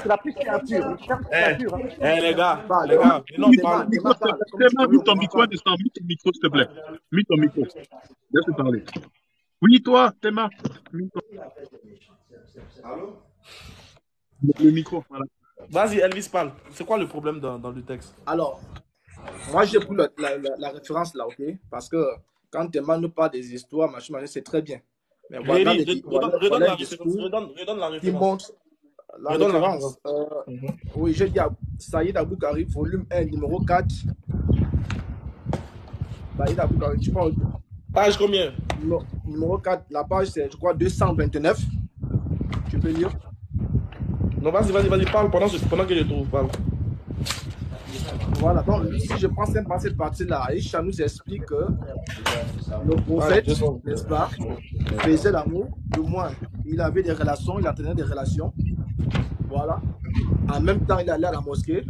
que la puce est nature. Eh, les gars. Non, parle. Téma, mets ton micro, s'il te plaît. Mets ton micro. Laisse te parler. Oui, toi, Téma. Allô? Le micro, voilà. Vas-y, Elvis, parle. C'est quoi le problème dans le texte? Alors, moi, j'ai pris la référence là, ok? Parce que quand Téma nous parle des histoires, machin, c'est très bien. Mais voilà, redonne la référence. Il montre la référence. Oui, je dis à Saïd Bukhari, volume 1, numéro 4. Saïd Bukhari, tu parles. Page combien? Numéro 4, la page, c'est, je crois, 229. Tu peux lire? Non, vas-y, parle pendant que je trouve, parle. Voilà, donc si je prends simplement cette partie-là, Aïcha nous explique que le prophète, n'est-ce pas, faisait l'amour, du moins, il avait des relations, il entraînait des relations, voilà. En même temps, il allait à la mosquée,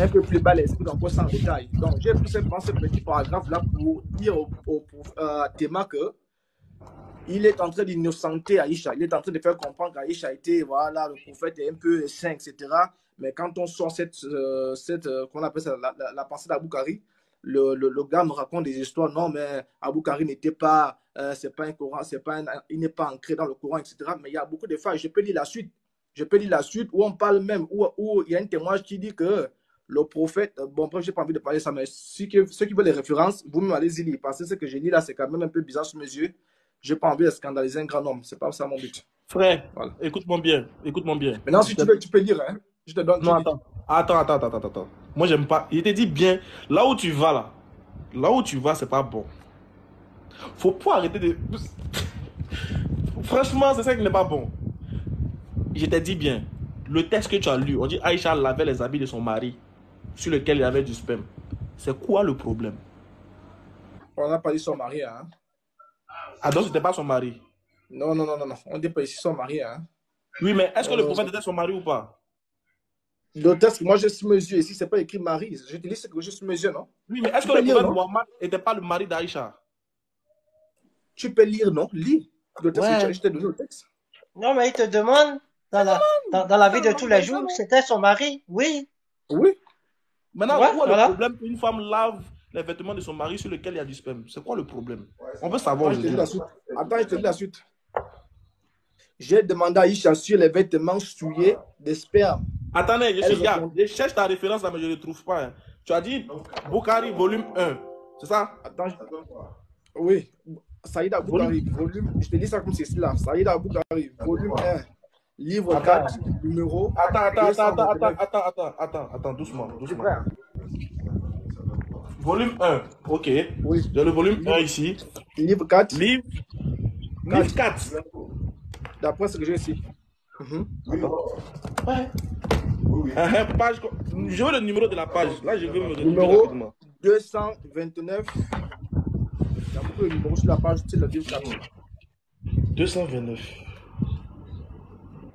un peu plus bas l'esprit, encore sans détail. Donc, j'ai pris simplement ce petit paragraphe-là pour dire au Téma que il est en train d'innocenter Aïcha, il est en train de faire comprendre qu'Aïcha était, voilà, le prophète est un peu saint, etc. Mais quand on sort qu'on appelle ça, la pensée d'Abou Bakr, le gars me raconte des histoires, non, mais Abou Bakr n'était pas, c'est pas un Coran, il n'est pas ancré dans le Coran, etc. Mais il y a beaucoup de failles, je peux lire la suite où on parle même, où il y a un témoignage qui dit que le prophète, bon, je n'ai pas envie de parler de ça, mais ceux qui veulent les références, vous-même allez-y lire, parce que ce que j'ai lu là, c'est quand même un peu bizarre sous mes yeux. J'ai pas envie de scandaliser un grand homme, c'est pas ça mon but. Frère, voilà. Écoute-moi bien. Maintenant, si tu peux lire, hein. Je te donne. Non, attends. Moi, j'aime pas. Il te dit bien, là où tu vas, c'est pas bon. Faut pas arrêter de. Franchement, c'est ça qui n'est pas bon. Je t'ai dit bien, le texte que tu as lu, on dit Aïcha lavait les habits de son mari, sur lequel il avait du sperme. C'est quoi le problème? On n'a pas dit son mari, hein. Ah donc c'était pas son mari? Non. On dit pas ici son mari, hein. Oui, mais est-ce que le prophète était son mari ou pas? Le texte, moi je suis mesure ici, c'est pas écrit mari. Je te dis c'est que je suis mesure, non? Oui, mais est-ce que le prophète Muhammad n'était pas le mari d'Aïcha? Tu peux lire, non? Lis. Le texte, ouais. Je t'ai donné le texte. Non, mais il te demande, dans la vie de tous les jours, c'était son mari, oui. Oui. Maintenant, ouais, le problème qu'une femme lave les vêtements de son mari sur lequel il y a du sperme. C'est quoi le problème? On veut savoir. Attends, je te dis la suite. J'ai demandé à Aïcha sur les vêtements souillés de sperme. Attendez, je cherche ta référence là, mais je ne le trouve pas. Hein. Tu as dit Bukhari, volume 1. C'est ça? Attends, je te donne pas. Oui. Saïda Bukhari, volume. Je te dis ça comme c'est là. Saïda Bukhari, volume 1. Livre 4, numéro. Attends, doucement. Volume 1, ok. Oui. J'ai le volume 1 ici. Livre 4. Livre 4. D'après ce que j'ai ici. Ouais. Oui. Page... Je veux le numéro de la page. Là, je veux le numéro 229. D'après le numéro sur la page, c'est le livre 4. 229.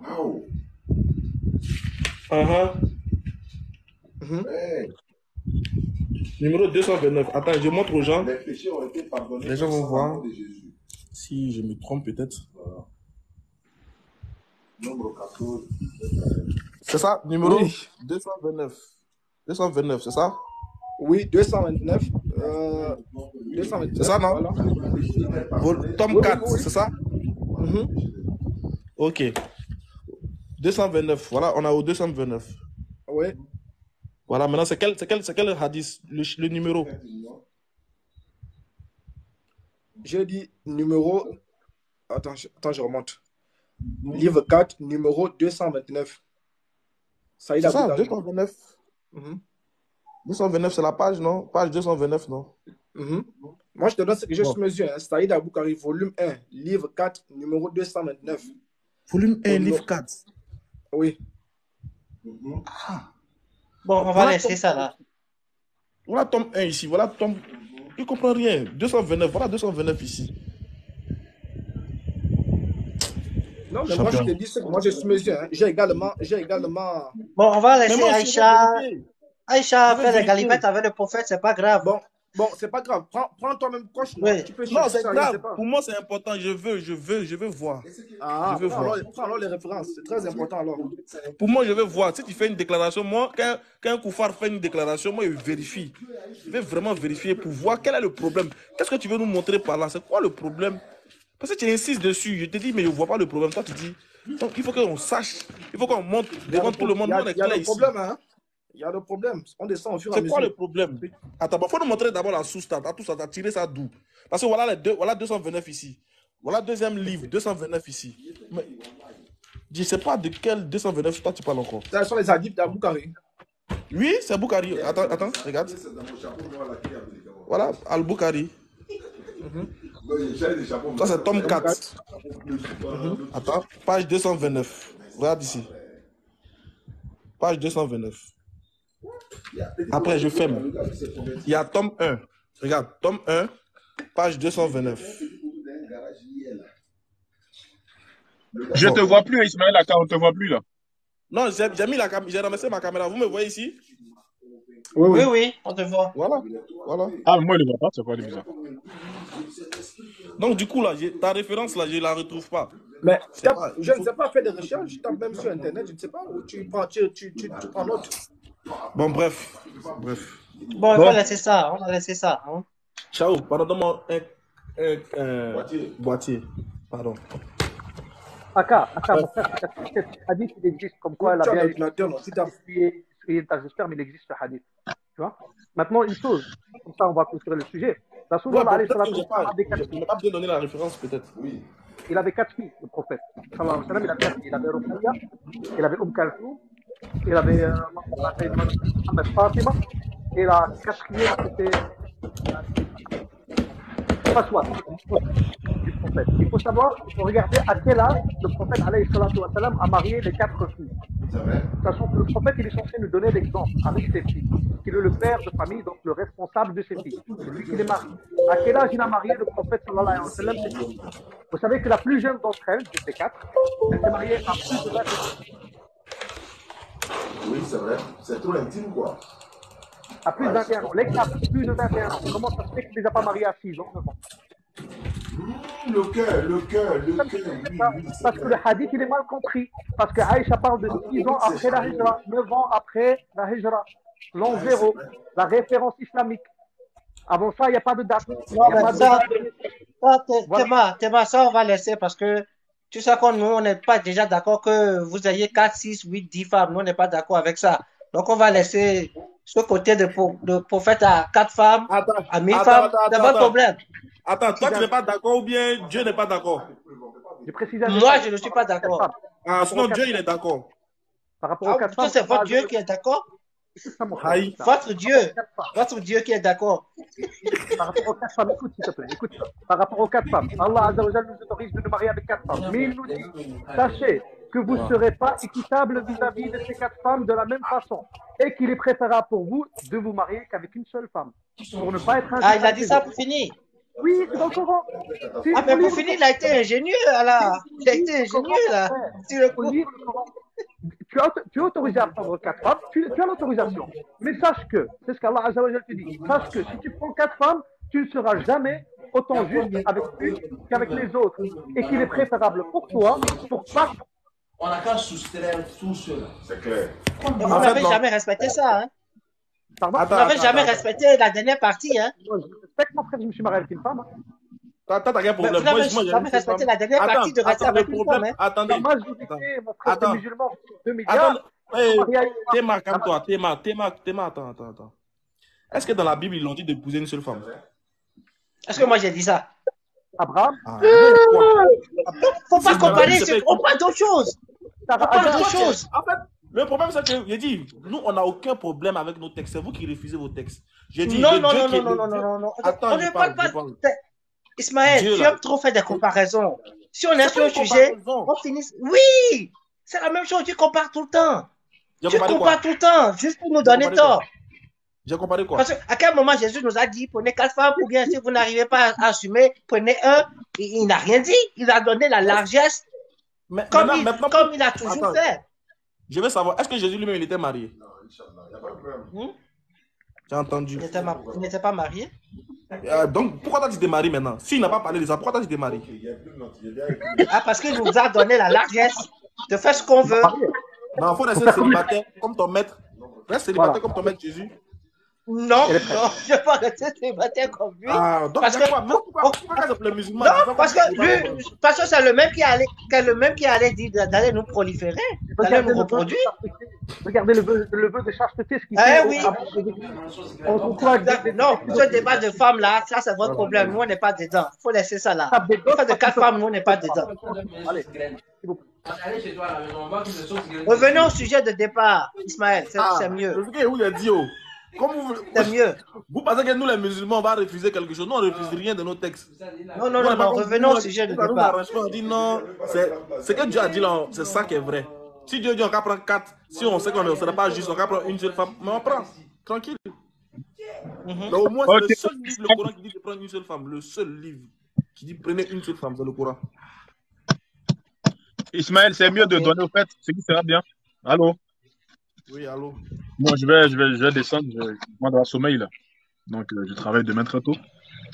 Wow. Numéro 229. Attends, je montre aux gens. Les péchés ont été pardonnés. Les gens vont voir. Si je me trompe, peut-être. Voilà. Nombre 14. C'est ça, numéro 229. 229, c'est ça? Oui, 229. 229. C'est ça, non? Voilà. Tome 4, oui. C'est ça? Ok. 229. Voilà, on a au 229. Oui. Voilà, maintenant, c'est quel hadith, le numéro? Je dis numéro... Attends, je remonte. Livre 4, numéro 229. Ça, il a ça, 229. 229, c'est la page, non? Page 229, non? Moi, je te donne ce que je suis mesure. Hein. Saïd Bukhari, volume 1, livre 4, numéro 229. Volume 1, livre 4? Oui. Ah. Bon, on va laisser ça là. Voilà tombe 1 ici, voilà tombe... Je ne comprends rien. 229, voilà 229 ici. Non, mais moi je te dis, moi je suis mesure. Hein. J'ai également... Bon, on va laisser Aïcha... Aïcha a fait les galipettes avec le prophète, c'est pas grave. Bon, c'est pas grave. Prends toi-même coche. Oui. Non, c'est grave. Pour moi, c'est important. Je veux voir. Ah, je veux voir. Alors les références. C'est très important alors. Pour moi, je veux voir. Si tu fais une déclaration, moi, quand un koufar fait une déclaration, moi, je vérifie. Je vais vraiment vérifier pour voir quel est le problème. Qu'est-ce que tu veux nous montrer par là? C'est quoi le problème? Parce que tu insistes dessus. Je te dis, mais je ne vois pas le problème. Toi, tu dis. Donc, il faut qu'on sache. Il faut qu'on montre devant tout le monde. Il y a le problème, hein? Il y a le problème. On descend au fur et à mesure. C'est quoi le problème? Attends, il faut nous montrer d'abord la source. T'as tiré ça d'où? Parce que voilà, voilà 229 ici. Voilà deuxième livre, 229 ici. Mais je ne sais pas de quel 229 toi tu parles encore. Ce sont les hadiths d'Al-Bukhari. Oui, c'est Bukhari. Attends, regarde. Voilà, Al-Bukhari. Ça, c'est tome 4. Attends, page 229. Regarde ici. Page 229. Après, je ferme. Il y a tome 1. Regarde, tome 1, page 229. Je ne te vois plus, Ismaël, là, on ne te voit plus, là. Non, j'ai ramassé ma caméra. Vous me voyez ici? Oui, on te voit. Voilà. Ah, moi, je ne le vois pas, c'est quoi le bizarre? Donc, du coup, là, ta référence, là, je ne la retrouve pas. Mais je ne sais pas faire des recherches, je tape même sur Internet, je ne sais pas où tu prends note. Bon, bref. Bon, on va laisser ça, hein. Ciao, pardon, donne-moi boîtier. Pardon. Aka, mon frère, ce hadith, il existe comme quoi la vérité est injuste, mais il existe ce hadith. Tu vois? Maintenant, une chose, comme ça on va construire le sujet. Rasulullah, alayhi salatu wa sallam, avait 4 filles. On a pas bien donné la référence, peut-être. Oui. Il avait 4 filles, le prophète. Il avait Ruqayya, il avait Kalthoum. Il avait Mohamed Fatima et la quatrième c'était Faswa, du prophète. Il faut savoir, il faut regarder à quel âge le prophète alayhi salatu wa salam a marié les 4 filles. De toute façon, le prophète il est censé nous donner l'exemple avec ses filles, qu'il est le père de famille, donc le responsable de ses filles. C'est lui qui les marie. À quel âge il a marié le prophète sallallahu alayhi wa sallam? Vous savez que la plus jeune d'entre elles, de ces 4, elle s'est mariée à plus de 20 ans. Oui, c'est vrai. C'est trop intime, quoi. À plus de 21 ans. Les 4, plus de 21 ans. Comment ça se fait que tu ne les as pas mariés à 6 ans? Le cœur. Parce que le hadith, il est mal compris. Parce que Aïcha parle de 6 ans après la Hijra, 9 ans après la Hijra, l'an 0, la référence islamique. Avant ça, il n'y a pas de date. Téma, ça, on va laisser parce que tu sais qu'on nous, on n'est pas déjà d'accord que vous ayez 4, 6, 8, 10 femmes. Nous, on n'est pas d'accord avec ça. Donc, on va laisser ce côté de prophète à 4 femmes, à 1000 femmes. C'est pas de problème. Attends, toi, tu n'es pas d'accord ou bien Dieu n'est pas d'accord? Moi, je ne suis pas d'accord. Ah, sinon, Dieu, il est d'accord. Par rapport aux 4 femmes. C'est votre Dieu qui est d'accord? Votre Dieu qui est d'accord. Par rapport aux 4 femmes, écoute s'il te plaît, Par rapport aux 4 femmes, Allah Azzawajal nous autorise de nous marier avec 4 femmes. Mais il nous dit, sachez que vous ne serez pas équitable vis-à-vis de ces 4 femmes de la même façon. Et qu'il est préférable pour vous de vous marier qu'avec une seule femme. Pour ne pas être injuste. Ah, il a dit ça pour finir. Oui, c'est dans le Coran. Ah, mais pour finir, il a été ingénieux, là. Il a été ingénieux, là. C'est le Coran. Tu es autorisé à prendre 4 femmes, tu as l'autorisation. Mais sache que, c'est ce qu'Allah Azza wa Jalla te dit, sache que si tu prends 4 femmes, tu ne seras jamais autant juste avec une qu'avec les autres. Et qu'il est préférable pour toi, pour pas. On n'a qu'à soustraire tout cela. C'est clair. Vous n'avez jamais respecté ça, hein? Pardon? Vous n'avez jamais respecté la dernière partie, hein? Non, je respecte mon frère, je me suis marié avec une femme. T'as rien pour le problème. Moi, jamais respecté la dernière partie de rester avec le problème. Attendez. Moi, je vous disais, mon frère musulman, 2 milliards. Téma, calme-toi. Téma, attends. Est-ce que dans la Bible, ils l'ont dit d'épouser une seule femme? Est-ce que moi, j'ai dit ça? Abraham? Faut pas comparer, on parle d'autre chose. En fait, le problème, c'est que j'ai dit, nous, on n'a aucun problème avec nos textes. C'est vous qui refusez vos textes. J'ai dit, non. Attends, je parle. Ismaël, tu aimes trop faire des comparaisons. Si on est sur le sujet, on finit. Oui, c'est la même chose. Tu compares tout le temps. Juste pour nous donner tort. J'ai comparé quoi? Parce qu'à quel moment Jésus nous a dit prenez 4 femmes ou bien si vous n'arrivez pas à assumer, prenez un. Il n'a rien dit. Il a donné la largesse. Comme il a toujours fait. Je veux savoir, est-ce que Jésus lui-même il était marié? Non, Inch'Allah, il n'y a pas de problème. J'ai entendu. Il n'était pas marié? Donc, pourquoi toi tu t'es marié maintenant? S'il n'a pas parlé de ça, pourquoi toi tu t'es marié? Ah, parce qu'il nous a donné la largesse de faire ce qu'on veut. Non, il faut rester célibataire comme ton maître. Reste célibataire comme ton maître Jésus. Non, je ne vais pas rester célibataire comme lui. Ah, donc parce que c'est le même qui allait dire d'aller nous proliférer, d'aller nous reproduire. Regardez le vœu de chasteté, ce qui fait. Oui. Non, ce débat de femmes là, ça c'est votre problème. Nous on n'est pas dedans. Il faut laisser ça là. Ça de quatre femmes, nous on n'est pas dedans. Allez, s'il vous plaît. Revenons au sujet de départ, Ismaël, c'est mieux. C'est mieux. Vous pensez que nous, les musulmans, on va refuser quelque chose? Nous, on ne refuse rien de nos textes. Non, non, non, revenons au sujet de départ. On dit non, c'est que Dieu a dit là, c'est ça qui est vrai. Si Dieu dit on va prendre 4, si on sait qu'on ne serait pas juste, on va prendre une seule femme, mais on prend, tranquille. Donc, au moins, c'est le seul livre, le Coran, qui dit de prendre une seule femme. Le seul livre qui dit prenez une seule femme, c'est le Coran. Ismaël, c'est mieux de donner au fait ce qui sera bien. Allô? Oui, allô? Bon, je vais descendre, je vais dans le sommeil là. Donc, je travaille demain très tôt.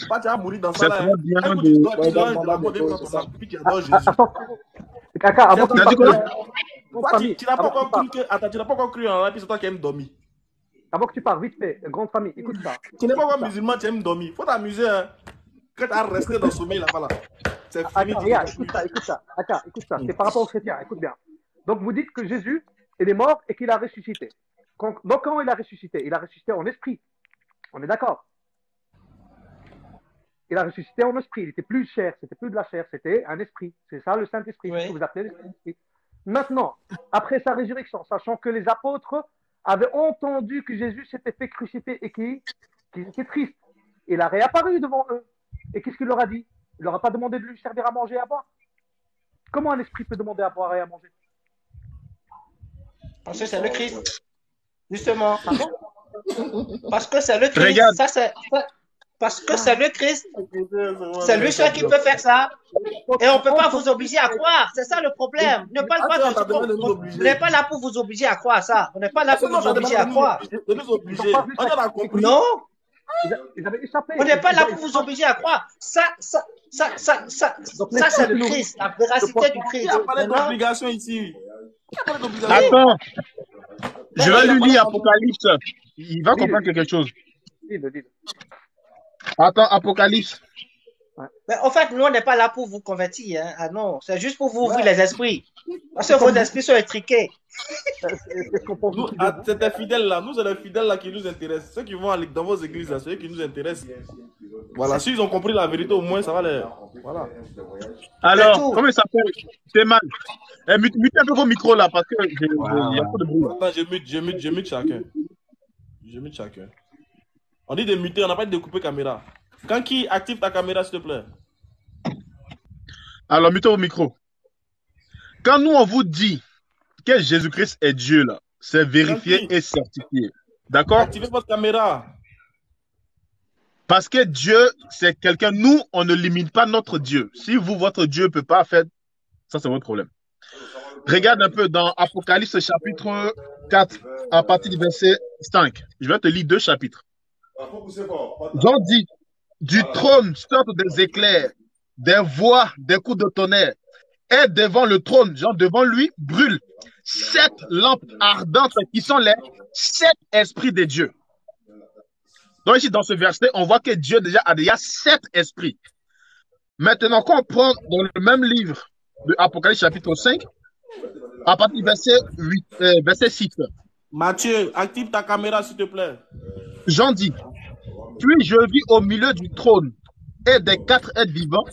Pas déjà mourir dans ça là. Tu n'as pas encore cru en la puis c'est toi qui aimes dormir. Avant que tu parles, vite fait, grande famille, écoute ça. Tu n'es pas encore musulman, tu aimes dormir. Faut t'amuser, hein. Quand tu as resté dans le sommeil là-bas là. C'est fini. Écoute ça. Attends, écoute ça. C'est par rapport aux chrétiens, écoute bien. Donc, vous dites que Jésus, il est mort et qu'il a ressuscité. Donc, quand il a ressuscité? Il a ressuscité en esprit. On est d'accord? Il a ressuscité en esprit. Il était plus cher. C'était plus de la chair. C'était un esprit. C'est ça le Saint-Esprit. Oui. Que vous appelez le Saint-Esprit. Maintenant, après sa résurrection, sachant que les apôtres avaient entendu que Jésus s'était fait crucifier et qu'ils étaient tristes, il a réapparu devant eux. Et qu'est-ce qu'il leur a dit? Il ne leur a pas demandé de lui servir à manger et à boire. Comment un esprit peut demander à boire et à manger? Parce que c'est le Christ. Justement. Parce que c'est le Christ. Ça, parce que c'est le Christ. C'est lui seul qui peut faire ça. Et on ne peut pas vous obliger à croire. C'est ça le problème. Ne parle pas de... On n'est pas là pour vous obliger à croire ça. On n'est pas là pour vous obliger à croire. Non. On n'est pas là pour vous obliger à croire. Ça c'est le Christ. La véracité du Christ. Il n'y a pas d'obligation ici. Attends, je vais lui lire Apocalypse. Il va comprendre quelque chose. Attends, Apocalypse. Mais en fait, nous, on n'est pas là pour vous convertir. Hein. Ah non, c'est juste pour vous ouvrir les esprits. Parce que vos esprits sont étriqués. C'est des fidèles là. Nous, c'est les fidèles là qui nous intéressent. Ceux qui vont dans vos églises là, ceux qui nous intéressent. Voilà, s'ils ont compris la vérité, au moins, ça va les... Voilà. Alors, comment il s'appelle? Téma. Mute un peu vos micros là, parce qu'il y a trop de bruit. Attends, je mute chacun. Je mute chacun. On dit de muter, on n'a pas dit de couper caméra. Quand qui active ta caméra, s'il te plaît? Alors, mutez vos micros. Quand nous, on vous dit que Jésus-Christ est Dieu, là, c'est vérifié et certifié. D'accord? Activez votre caméra. Parce que Dieu, c'est quelqu'un. Nous, on ne limite pas notre Dieu. Si vous, votre Dieu ne peut pas faire, ça, c'est votre problème. Regarde un peu dans Apocalypse chapitre 4, à partir du verset 5. Je vais te lire 2 chapitres. Jean dit, du trône sortent des éclairs, des voix, des coups de tonnerre. Et devant le trône, Jean, devant lui, brûlent 7 lampes ardentes qui sont les 7 esprits de Dieu. Donc ici, dans ce verset, on voit que Dieu a déjà 7 esprits. Maintenant, quand on prend dans le même livre de Apocalypse chapitre 5, à partir du verset 6. Matthieu, active ta caméra, s'il te plaît. Jean dit, puis je vis au milieu du trône et des 4 êtres vivants,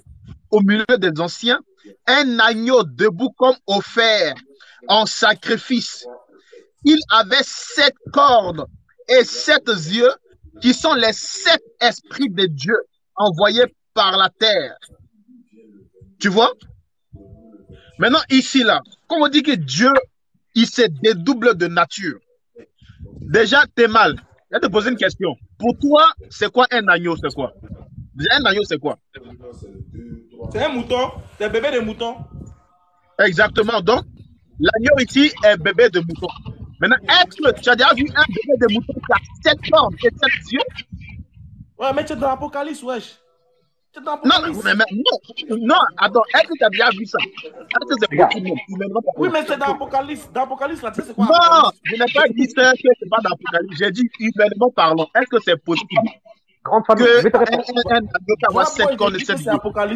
au milieu des anciens, un agneau debout comme offert en sacrifice. Il avait 7 cornes et 7 yeux, qui sont les 7 esprits de Dieu envoyés par la terre. Tu vois? Maintenant, ici, là, comme on dit que Dieu, il se dédouble de nature. Déjà, t'es mal. Je vais te poser une question. Pour toi, c'est quoi un agneau? C'est quoi? Déjà, un agneau, c'est quoi? C'est un mouton. C'est un bébé de mouton. Exactement. Donc, L'agneau ici est bébé de mouton. Maintenant, est-ce que tu as déjà vu un bébé de mouton qui a 7 cornes et 7 yeux? Ouais, mais tu es dans l'Apocalypse, wesh. Tu es dans l'Apocalypse. Non, attends, est-ce que tu as déjà vu ça? Oui, mais c'est dans l'Apocalypse. Dans l'Apocalypse, là, tu sais, c'est quoi? Non, je n'ai pas dit ça, que c'est pas dans l'Apocalypse. J'ai dit, humainement parlant, est-ce que c'est possible? Que un avoir 7 cornes et 7 yeux?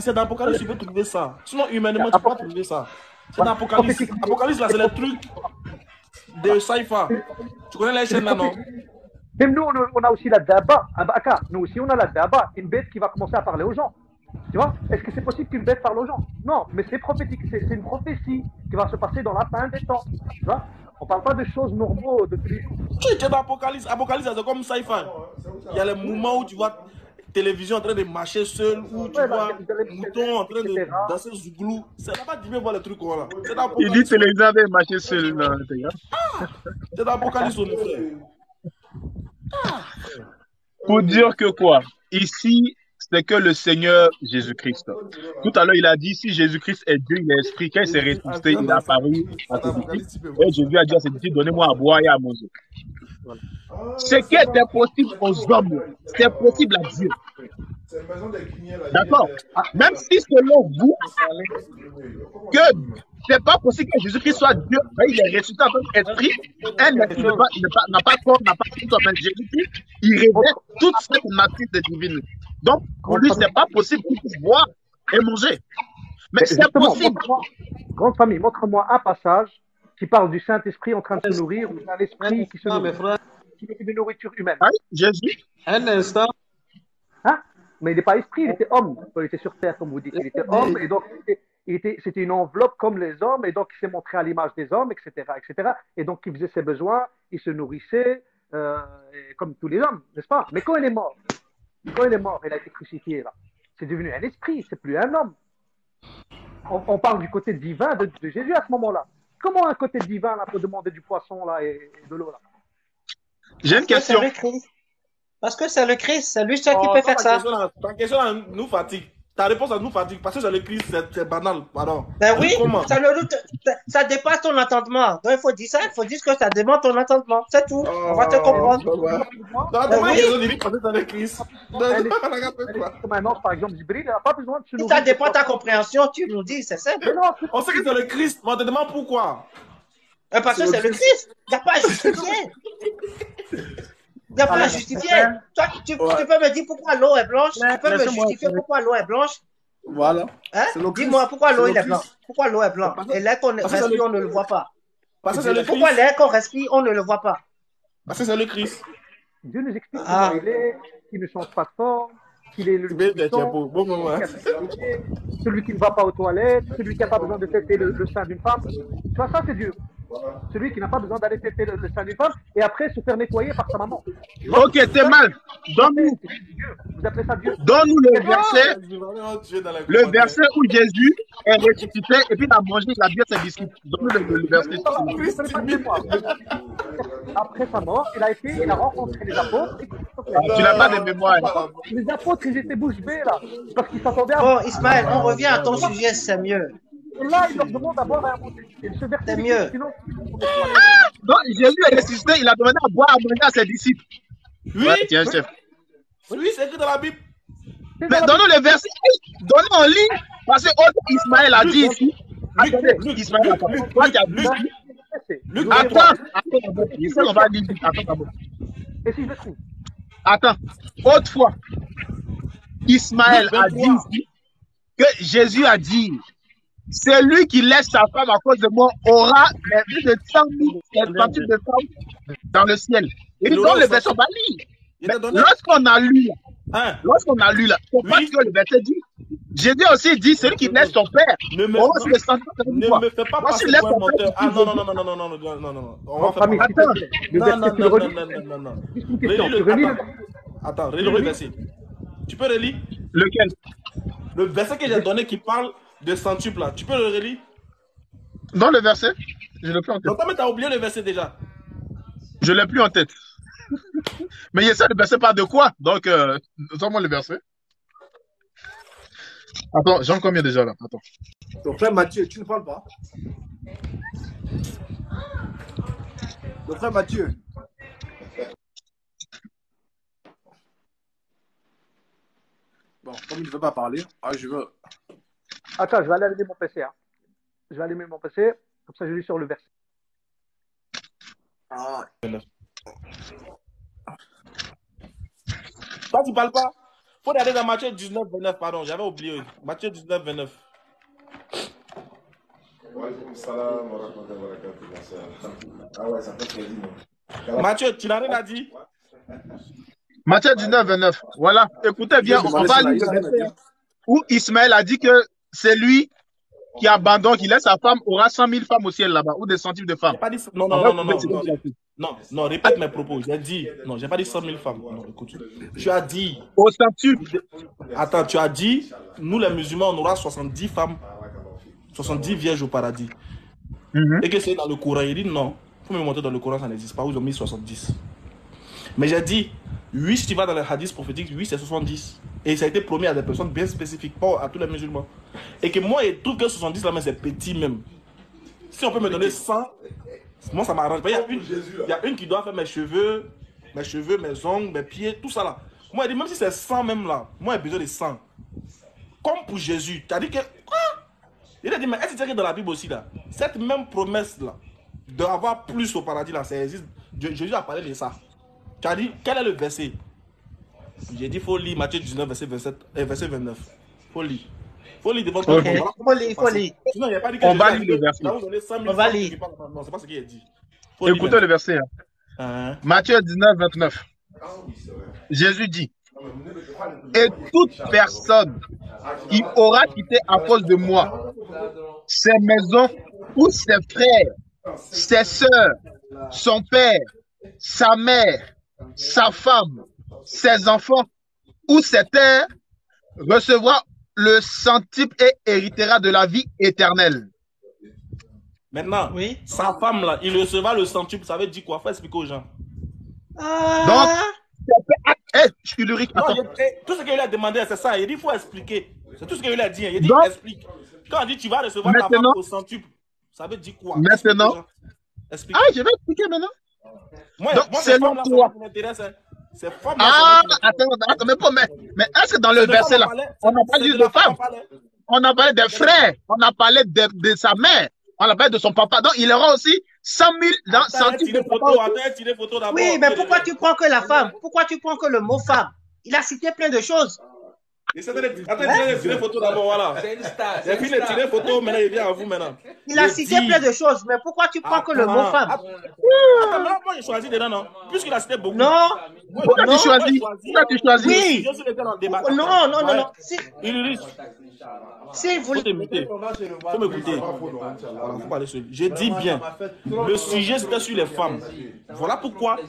C'est dans l'Apocalypse, tu peux trouver ça. Sinon, humainement, tu peux pas trouver ça. C'est dans l'Apocalypse. L'Apocalypse, là, c'est le truc de Saïfa. Tu connais les chaînes là, non? Même nous, on a aussi la daba, Abaka. Nous aussi, on a la daba, une bête qui va commencer à parler aux gens. Tu vois? Est-ce que c'est possible qu'une bête parle aux gens? Non, mais c'est prophétique. C'est une prophétie qui va se passer dans la fin des temps. Tu vois? On parle pas de choses normaux de plus. Tu es dans l'Apocalypse. Apocalypse, c'est comme Saïfa. Il y a le moment où tu vois télévision en train de marcher seul, ou tu vois mouton en train de danser sous glou. C'est là-bas que tu peux voir le truc qu'on a. Il dit télévision en train de marcher seul. C'est dans l'Apocalypse, mon frère. Pour dire que quoi? Ici, c'est que le Seigneur Jésus-Christ. Tout à l'heure, il a dit, si Jésus-Christ est Dieu, il est esprit, quand il s'est ressuscité, il est apparu à ses disciples. Et Jésus a dit à ses disciples, donnez-moi à boire et à manger. Voilà. Ce qui était possible aux hommes, c'est possible à Dieu. D'accord? Même si selon vous, que c'est pas possible que Jésus-Christ soit Dieu, mais il est ressuscité en tant qu'esprit, elle n'a pas corps, n'a pas tout en Jésus-Christ, il révèle toute cette matière de divine. Donc, pour lui, ce n'est pas possible qu'il puisse boire et manger. Mais c'est possible. Grande famille, montre-moi un passage qui parle du Saint-Esprit en train de se nourrir, ou d'un esprit qui se nourrit de nourriture humaine. Hein, Jésus? Un instant. Hein? Mais il n'est pas esprit, il était homme. Il était sur terre, comme vous dites. Il était homme, et donc c'était une enveloppe comme les hommes, et donc il s'est montré à l'image des hommes, etc., etc. Et donc il faisait ses besoins, il se nourrissait, comme tous les hommes, n'est-ce pas? Mais quand il est mort, il a été crucifié, là. C'est devenu un esprit, c'est plus un homme. On parle du côté divin de Jésus à ce moment-là. Comment un côté divin là, peut demander du poisson là, et de l'eau là? J'ai une question. Parce que c'est le Christ, c'est lui seul qui peut faire ça. Ta question nous fatigue. Ta réponse nous fatigue. Parce que c'est le Christ, c'est banal, pardon. Ben oui, ça dépasse ton entendement. Donc il faut dire ça, il faut dire que ça demande ton entendement. C'est tout. On va te comprendre. Par exemple, Jibril, il n'a pas besoin de se nourrir. Ça dépend de ta compréhension, tu nous dis, c'est simple. On sait que c'est le Christ, mais on te demande pourquoi. Parce que c'est le Christ. Il n'y a pas à justifier. Il n'y a pas à justifier. Toi, tu peux me dire pourquoi l'eau est blanche. Tu peux me justifier pourquoi l'eau est blanche. Voilà. Hein? Dis-moi pourquoi l'eau est blanche. Pourquoi l'eau est blanche? Et l'air qu'on respire, on ne le voit pas. Pourquoi l'air qu'on respire, on ne le voit pas? Parce que c'est le Christ. Dieu nous explique qu'il est, qu'il ne change pas de forme, qu'il est le celui qui ne va pas aux toilettes, celui qui n'a pas besoin de têter le sein d'une femme. Tu vois, ça, c'est Dieu. Celui qui n'a pas besoin d'aller têter le sein d'une femme et après se faire nettoyer par sa maman. Ok, t'es mal. Donne-nous le verset où Jésus est ressuscité et puis il a mangé la bière de ses disciples. Donne-nous le verset. Après sa mort, il a rencontré les apôtres. Tu n'as pas de mémoire. Les apôtres, ils étaient bouche bée là. Parce qu'ils s'attendaient à... Bon, Ismaël, on revient à ton sujet, c'est mieux. Là, il leur demande d'abord à manger. C'est mieux. Sinon... Donc, Jésus est ressuscité, il a demandé à boire, à manger à ses disciples. Oui, ouais, tiens, chef. Oui, c'est écrit dans la Bible. Mais donnons les versets, donnons en ligne, parce que Ismaël a dit ici. Attendez, Ismaël a dit. Attends. Et si je le trouve? Attends, autrefois, Ismaël a dit ici que Jésus a dit. Celui qui laisse sa femme à cause de moi aura plus de 100 000 tentatives de femmes dans le ciel. Et donc le verset va lire. Lorsqu'on a lu là, c'est parce que le verset dit, Jésus aussi dit, celui qui laisse son père aura plus de 100 000 fois. Ne me fais pas passer pour un menteur. Ah non. On va faire pas. Attends. Attends, relis le verset. Tu peux relire? Lequel? Le verset que j'ai donné qui parle de centuple là, tu peux le relire? Dans le verset, je l'ai plus en tête. Non, mais t'as oublié le verset déjà. Je l'ai plus en tête. Mais il y a ça, le verset parle de quoi? Donc, notamment le verset. Attends, Jean combien déjà là? Attends. Donc là, Matthieu, tu ne parles pas. Donc frère Matthieu. Bon, comme il ne veut pas parler, je veux. Attends, je vais aller allumer mon PC. Hein. Je vais allumer mon PC, comme ça je lis sur le verset. Ah. Toi, tu ne parles pas. Il faut aller dans Matthieu 19, 29, pardon, j'avais oublié. Matthieu 19, 29. Matthieu, tu n'as rien à dire. Matthieu 19, 29. Voilà. Écoutez bien, on va lire où Ismaël a dit que c'est lui qui abandonne, qui laisse sa femme, aura 100 000 femmes au ciel là-bas, ou des centimes de femmes. Non, non, non, non, non, non, répète mes propos. J'ai dit, non, j'ai pas dit 100 000 femmes. Non, écoute, tu as dit. Au centuple. Attends, tu as dit, nous les musulmans, on aura 70 femmes, 70 vierges au paradis. Et que c'est dans le Coran. Il dit non. Faut me montrer dans le Coran, ça n'existe pas. Ils ont mis 70. Mais j'ai dit, oui, si tu vas dans les hadiths prophétiques, oui, c'est 70. Et ça a été promis à des personnes bien spécifiques, pas à tous les musulmans. Et que moi, je trouve que 70, là, c'est petit même. Si on peut me donner 100, moi, ça m'arrange. Il y a une qui doit faire mes cheveux, mes ongles, mes pieds, tout ça là. Moi, je dis, même si c'est 100 même là, moi, j'ai besoin de 100. Comme pour Jésus, tu as dit que... Il a dit, mais est-ce que dans la Bible aussi, là, cette même promesse là, d'avoir plus au paradis, là, ça existe. Jésus a parlé de ça. Tu as dit, quel est le verset? J'ai dit, il faut lire Matthieu 19, verset 29. Il faut lire. Il faut lire devant tout le monde. Il faut lire. Sinon, il n'y a pas dit que on va lire le verset. On va lire. Non, ce n'est pas ce qu'il a dit. Écoutez le verset. Hein. Matthieu 19, 29. Jésus dit, et toute personne qui aura quitté à cause de moi ses maisons ou ses frères, ses sœurs, son père, sa mère, sa femme, ses enfants ou ses terres, recevra le centuple et héritera de la vie éternelle. Maintenant, oui? Sa femme, là, il recevra le centuple, ça veut dire quoi? Faut expliquer aux gens. Donc, tout ce qu'il a demandé, c'est ça. Il dit, il faut expliquer. C'est tout ce qu'il a dit. Il dit, donc, explique. Quand on dit, tu vas recevoir ta femme au centuple, ça veut dire quoi? Maintenant. Explique. Ah, je vais expliquer maintenant. Moi, selon toi. C'est femme. Ah, attends, mais est-ce que dans le verset là, on n'a pas juste de femme? On a parlé des frères, on a parlé de sa mère, on a parlé de son papa. Donc, il aura aussi 100 000 dans 100 000. Oui, mais pourquoi tu prends que la femme? Pourquoi tu prends que le mot femme? Il a cité plein de choses. Attends, il a tiré photo d'abord, voilà. C'est une star. Et puis il a tiré photo, maintenant il vient à vous maintenant. Il a cité plein de choses, mais pourquoi tu prends que le mot femme? Attends, moi j'ai choisi dedans, non? Puisqu'il a cité beaucoup. Non. Pourquoi tu choisis? Pourquoi tu choisis? Oui. Non. Ulrich. Si vous voulez m'écouter, faut m'écouter. Faut parler sur. Je dis bien. Le sujet c'était sur les femmes. Voilà pourquoi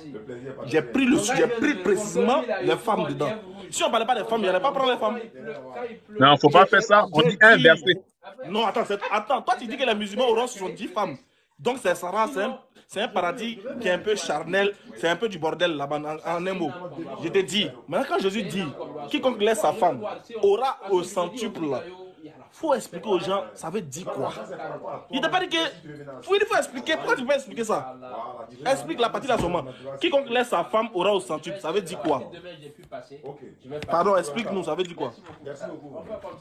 j'ai pris le sujet, pris précisément les femmes dedans. Si on ne parlait pas des femmes, il n'y allait pas prendre les femmes. Non, il ne faut pas faire ça. On dit un verset. Non, attends. Toi, tu dis que les musulmans auront 70 femmes. Donc, c'est Sarah, c'est un paradis qui est un peu charnel. C'est un peu du bordel là-bas, en un mot. Je te dis, maintenant, quand Jésus dit, quiconque laisse sa femme aura au centuple. Il faut expliquer aux gens, ça veut dire quoi? Il t'a pas dit que... Il faut expliquer. Pourquoi tu peux expliquer ça? Explique la partie là seulement. Quiconque laisse sa femme aura au centuple. Ça veut dire quoi? Pardon, explique-nous, ça veut dire quoi?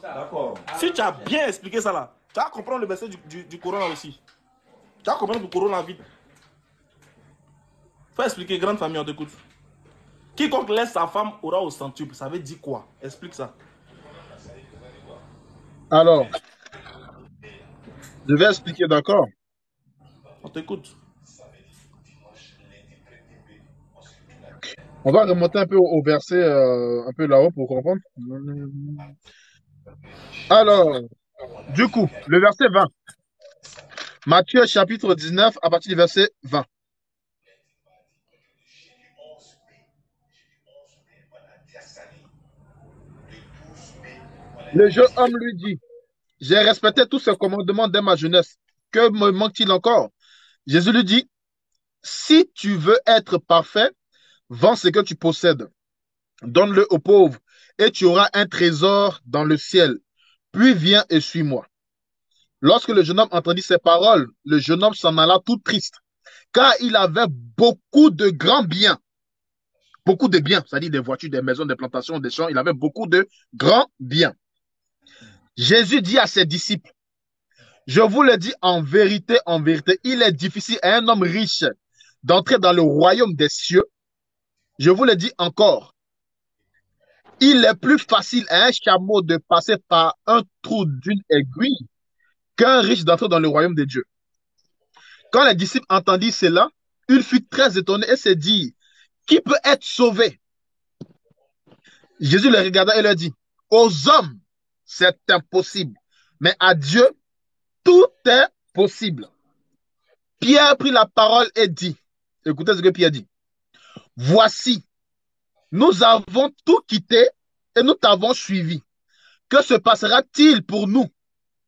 D'accord. Si tu as bien expliqué ça là, tu vas comprendre le message du Coran aussi. Tu vas comprendre le Coran vite. Faut expliquer, grande famille, on t'écoute. Quiconque laisse sa femme aura au centuple. Ça veut dire quoi? Explique ça. Alors, je vais expliquer, d'accord? On t'écoute. On va remonter un peu au verset, un peu là-haut pour comprendre. Alors, du coup, le verset 20. Matthieu chapitre 19, à partir du verset 20. Le jeune homme lui dit, « J'ai respecté tous ces commandements dès ma jeunesse. Que me manque-t-il encore ?» Jésus lui dit, « Si tu veux être parfait, vends ce que tu possèdes. Donne-le aux pauvres et tu auras un trésor dans le ciel. puis viens et suis-moi. Lorsque le jeune homme entendit ces paroles, le jeune homme s'en alla tout triste, car il avait beaucoup de grands biens. Beaucoup de biens, c'est-à-dire des voitures, des maisons, des plantations, des champs, il avait beaucoup de grands biens. Jésus dit à ses disciples, « Je vous le dis en vérité, il est difficile à un homme riche d'entrer dans le royaume des cieux. Je vous le dis encore, il est plus facile à un chameau de passer par un trou d'une aiguille qu'un riche d'entrer dans le royaume des dieux. » Quand les disciples entendirent cela, il fut très étonné et se dit, « Qui peut être sauvé ?» Jésus le regarda et leur dit, « Aux hommes, c'est impossible, mais à Dieu, tout est possible. » Pierre prit la parole et dit, écoutez ce que Pierre dit, « Voici, nous avons tout quitté et nous t'avons suivi. Que se passera-t-il pour nous ?»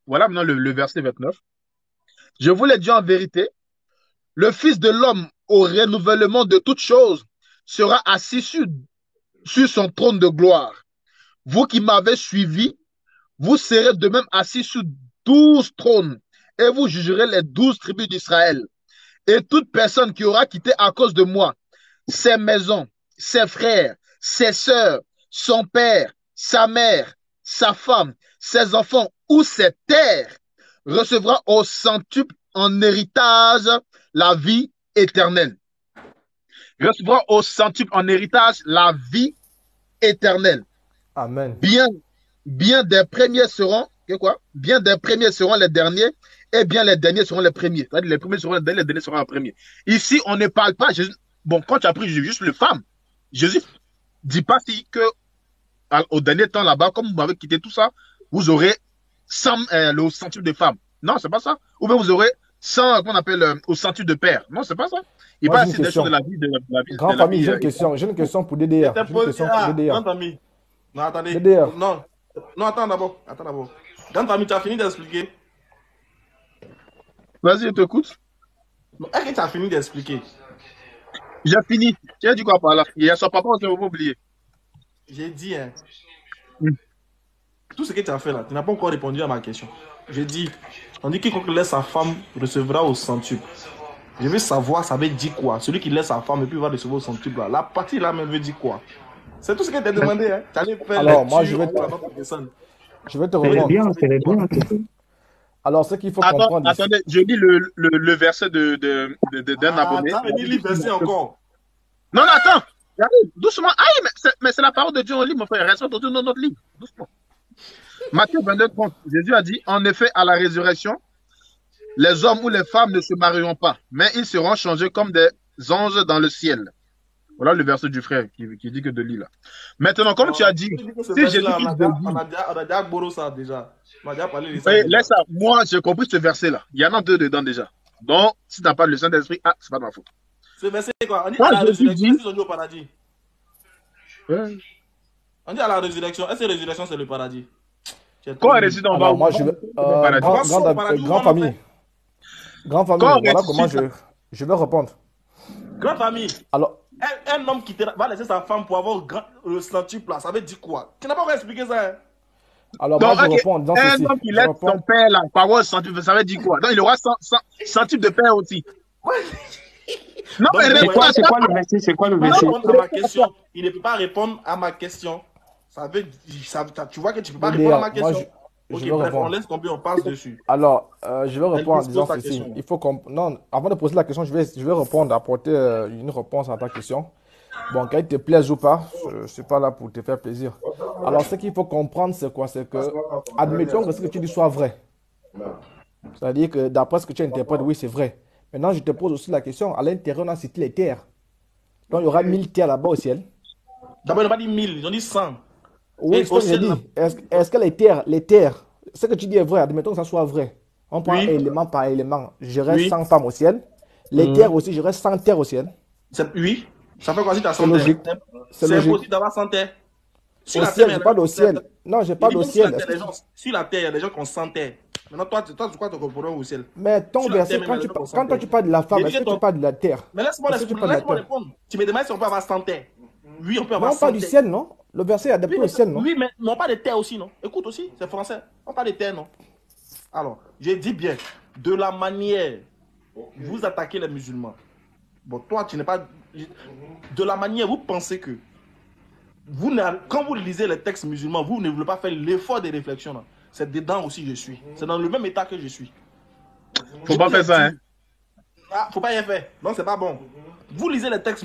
Voilà maintenant le verset 29. « Je vous l'ai dit en vérité, le Fils de l'homme au renouvellement de toutes choses sera assis sur son trône de gloire. Vous qui m'avez suivi, vous serez de même assis sur 12 trônes et vous jugerez les 12 tribus d'Israël. Et toute personne qui aura quitté à cause de moi ses maisons, ses frères, ses sœurs, son père, sa mère, sa femme, ses enfants ou ses terres recevra au centuple en héritage la vie éternelle. Recevra au centuple en héritage la vie éternelle. Amen. Bien des premiers seront, bien des premiers seront les derniers, et bien les derniers seront les premiers. C'est-à-dire les premiers seront les derniers, les derniers seront les premiers. Ici, on ne parle pas, Jésus, bon, quand tu as pris juste les femmes, Jésus ne dit pas si que, au dernier temps là-bas, comme vous m'avez quitté tout ça, vous aurez 100, le centuple de femmes. Non, c'est pas ça. Ou bien vous aurez 100, qu'on appelle au centuple de pères. Non, c'est pas ça. Il parle ici des choses de la vie. Grande famille, j'ai une question. J'ai une question pour DDR. Non, attendez. DDR. Non, attends d'abord. Grande famille, tu as fini d'expliquer. Vas-y, je t'écoute. Est-ce que tu as fini d'expliquer? J'ai fini. Tu as dit quoi par là? Il y a son papa, on ne peut pas oublier. J'ai dit, hein. Tout ce que tu as fait là, tu n'as pas encore répondu à ma question. J'ai dit, on dit quiconque laisse sa femme recevra au centuple. Je veux savoir, ça veut dire quoi? Celui qui laisse sa femme et puis va recevoir au centuple là. La partie là même veut dire quoi? C'est tout ce que tu as demandé, hein. Alors, moi, je vais te répondre. Alors, ce qu'il faut comprendre... Attendez, je lis le verset d'un abonné. Attends, lis le verset encore. Non, non, attends. Doucement. Aïe, mais c'est la parole de Dieu, on lit, mon frère. Reste autour de notre livre. Doucement. Matthieu 22, 30, Jésus a dit, « En effet, à la résurrection, les hommes ou les femmes ne se marieront pas, mais ils seront changés comme des anges dans le ciel. » Voilà le verset du frère qui dit que de l'île. Maintenant, comme tu as dit, si Jésus-Christ dit, laisse ça, moi j'ai compris ce verset-là. Il y en a deux dedans déjà. Donc, si tu n'as pas le Saint-Esprit, ah, c'est pas de ma faute. Ce verset, quoi? On dit à la résurrection, ils ont dit au paradis. On dit à la résurrection, est-ce que la résurrection, c'est le paradis? Quand on va grande famille, voilà comment je vais répondre. Grande famille, alors, un homme qui va laisser sa femme pour avoir le centuple, ça veut dire quoi? Tu n'as pas encore expliqué ça, hein? Alors, donc, moi, je réponds. Dans un homme qui laisse son père là, pour avoir le centuple, ça veut dire quoi? Donc, il aura centuple de père aussi. Non, donc, mais c'est quoi le verset? C'est quoi le verset? Il ne peut pas répondre à ma question. Ça veut dire, tu vois que tu ne peux pas répondre à ma question. Bref, on laisse tomber, on passe dessus. Alors, je vais répondre en disant ceci. Il faut non, avant de poser la question, je vais répondre, apporter une réponse à ta question. Bon, qu'elle te plaise ou pas, je ne suis pas là pour te faire plaisir. Alors, ce qu'il faut comprendre, c'est quoi? C'est que, admettons que ce que tu dis soit vrai. C'est-à-dire que d'après ce que tu interprètes, oui, c'est vrai. Maintenant, je te pose aussi la question, à l'intérieur, on a cité les terres. Donc, il y aura 1000 terres là-bas au ciel. D'abord, ils n'ont pas dit 1000, ils ont dit 100. Oui, est-ce que les terres, ce que tu dis est vrai, admettons que ça soit vrai. On prend élément par élément. J'aurai 100 femmes au ciel. Les terres aussi, j'aurai 100 terres au ciel. Oui, ça fait quoi si tu as 100 terres? C'est possible d'avoir 100 terres. Sur la terre, je parle au ciel. Non, je parle au ciel. Sur la terre, il y a des gens qui ont 100 terres. Maintenant, toi, tu crois ton problème au ciel? Mais ton verset, quand toi tu parles de la femme, est-ce que tu parles de la terre? Mais laisse-moi répondre. Tu me demandes si on peut avoir 100 terres. Oui, on peut avoir 100 terres. Non, pas du ciel, non? Le verset est adapté au ciel, non? Oui, mais non, pas de terre aussi, non? Écoute aussi, c'est français. On parle de terre, non? Alors, j'ai dit bien, de la manière, okay, vous attaquez les musulmans. Bon, toi, tu n'es pas... De la manière, vous pensez que... Vous, quand vous lisez les textes musulmans, vous ne voulez pas faire l'effort des réflexions. C'est dedans aussi je suis. C'est dans le même état que je suis. Faut pas faire ça, hein? Ah, faut pas y faire. Non, c'est pas bon. Vous lisez les textes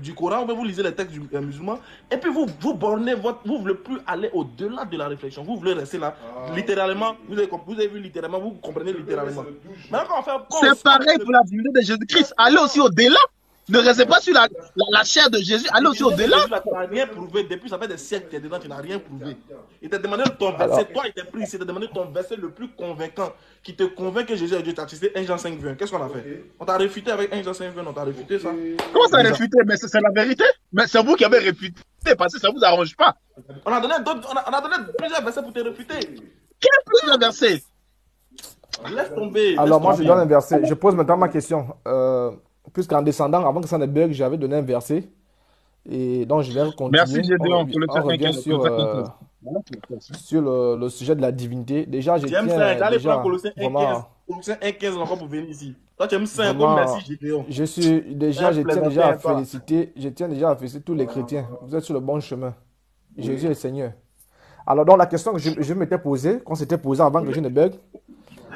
du Coran, vous lisez les textes musulmans, et puis vous bornez votre... Vous ne voulez plus aller au-delà de la réflexion. Vous voulez rester là. Ah, littéralement, oui. vous avez vu littéralement, vous comprenez littéralement. C'est pareil pour la divinité de Jésus-Christ. Allez aussi au-delà. Ne restez pas sur la chair de Jésus. Allez aussi au-delà. Tu n'as rien prouvé. Depuis, ça fait des siècles que tu es dedans, tu n'as rien prouvé. Il t'a demandé ton verset. Toi, il t'a pris. Il t'a demandé ton verset le plus convaincant, qui te convainc que Jésus est Dieu. Tu as testé 1 Jean 5,20. Qu'est-ce qu'on a fait? Okay. On t'a réfuté avec 1 Jean 5,20. On t'a réfuté ça. Comment ça réfuté? Mais c'est la vérité. Mais c'est vous qui avez réfuté parce que ça ne vous arrange pas. On a donné plusieurs versets pour te réfuter. Quel plusieurs versets? Laisse tomber. Alors, moi, je donne un verset. Je pose maintenant ma question. Puisqu'en descendant, avant que ça ne bug, j'avais donné un verset. Et donc, je vais continuer. Merci, Gédéon, pour le temps sur le sujet de la divinité. Déjà, j'ai prendre Colossiens 1.15. Colossiens 1.15, encore pour venir ici. Toi, tu aimes ça, donc merci, Gédéon. Je tiens déjà à féliciter tous les chrétiens. Vous êtes sur le bon chemin. Oui. Jésus est le Seigneur. Alors, donc, la question que je m'étais posée, qu'on s'était posée avant que je ne bug,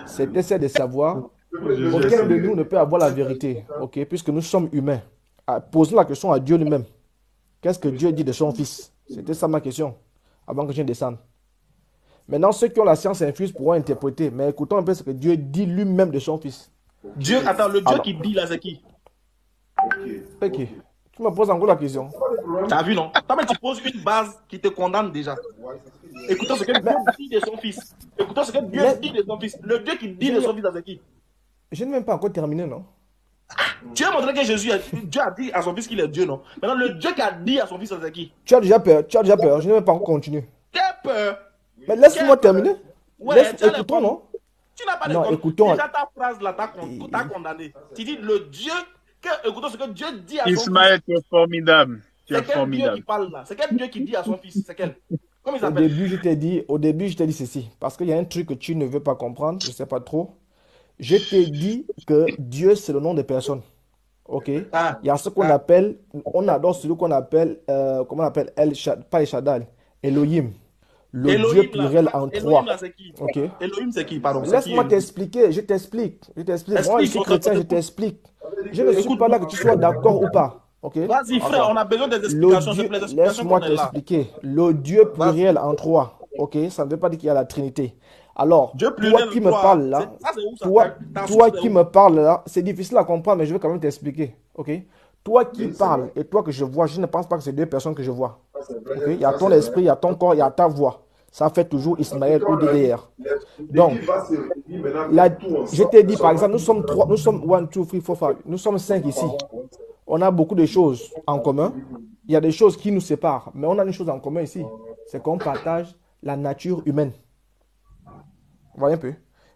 c'était celle de savoir... Aucun de nous ne peut avoir la vérité, ok, puisque nous sommes humains. Posons la question à Dieu lui-même. Qu'est-ce que Dieu dit de son fils? C'était ça ma question, avant que je ne descende. Maintenant, ceux qui ont la science infuse pourront interpréter, mais écoutons un peu ce que Dieu dit lui-même de son fils. Dieu, attends, le Dieu qui dit là, c'est qui? Ok. Tu me poses encore la question. T'as vu, non? Tu poses une base qui te condamne déjà. Écoutons ce que Dieu dit de son fils. Écoutons ce que Dieu dit de son fils. Le Dieu qui dit de son fils, c'est qui? Je n'ai même pas encore terminé, non? Tu as montré que Jésus, Dieu a dit à son fils qu'il est Dieu, non? Maintenant, le Dieu qui a dit à son fils, c'est qui? Tu as déjà peur, je n'ai même pas encore continué. T'as peur? Mais laisse-moi terminer. Ouais, écoutons, non? Tu n'as pas de compte. Déjà, ta phrase là, t'as condamné. Tu dis le Dieu, écoutons ce que Dieu dit à son fils. Ismaël, tu es formidable. C'est quel Dieu qui parle là? C'est quel Dieu qui dit à son fils? C'est quel? Comment il s'appelle? Au début, je t'ai dit ceci, parce qu'il y a un truc que tu ne veux pas comprendre, je ne sais pas trop. Je t'ai dit que Dieu, c'est le nom des personnes. Ok? Il y a ce qu'on appelle, on adore celui qu'on appelle, comment on appelle, Elohim. Le Elohim, Dieu pluriel en trois. Ok? Elohim, c'est qui? Pardon. Laisse-moi t'expliquer, je t'explique. Moi, je suis chrétien, je t'explique. Je ne suis pas là que tu sois d'accord ou pas. Ok? Vas-y, frère, on a besoin des explications. Laisse-moi t'expliquer. Le Dieu pluriel en trois. Ok? Ça ne veut pas dire qu'il y a la Trinité. Alors, toi qui me parles là, c'est difficile à comprendre, mais je vais quand même t'expliquer, ok? Toi qui parles et toi que je vois, je ne pense pas que c'est deux personnes que je vois. Okay? Il y a ton esprit, il y a ton corps, il y a ta voix. Ça fait toujours Ismaël ou DDR. Donc, je t'ai dit, par exemple, nous sommes trois, nous sommes 1, 2, 3, 4, 5, nous sommes 5 ici. On a beaucoup de choses en commun. Il y a des choses qui nous séparent, mais on a une chose en commun ici, c'est qu'on partage la nature humaine. Voyez un peu.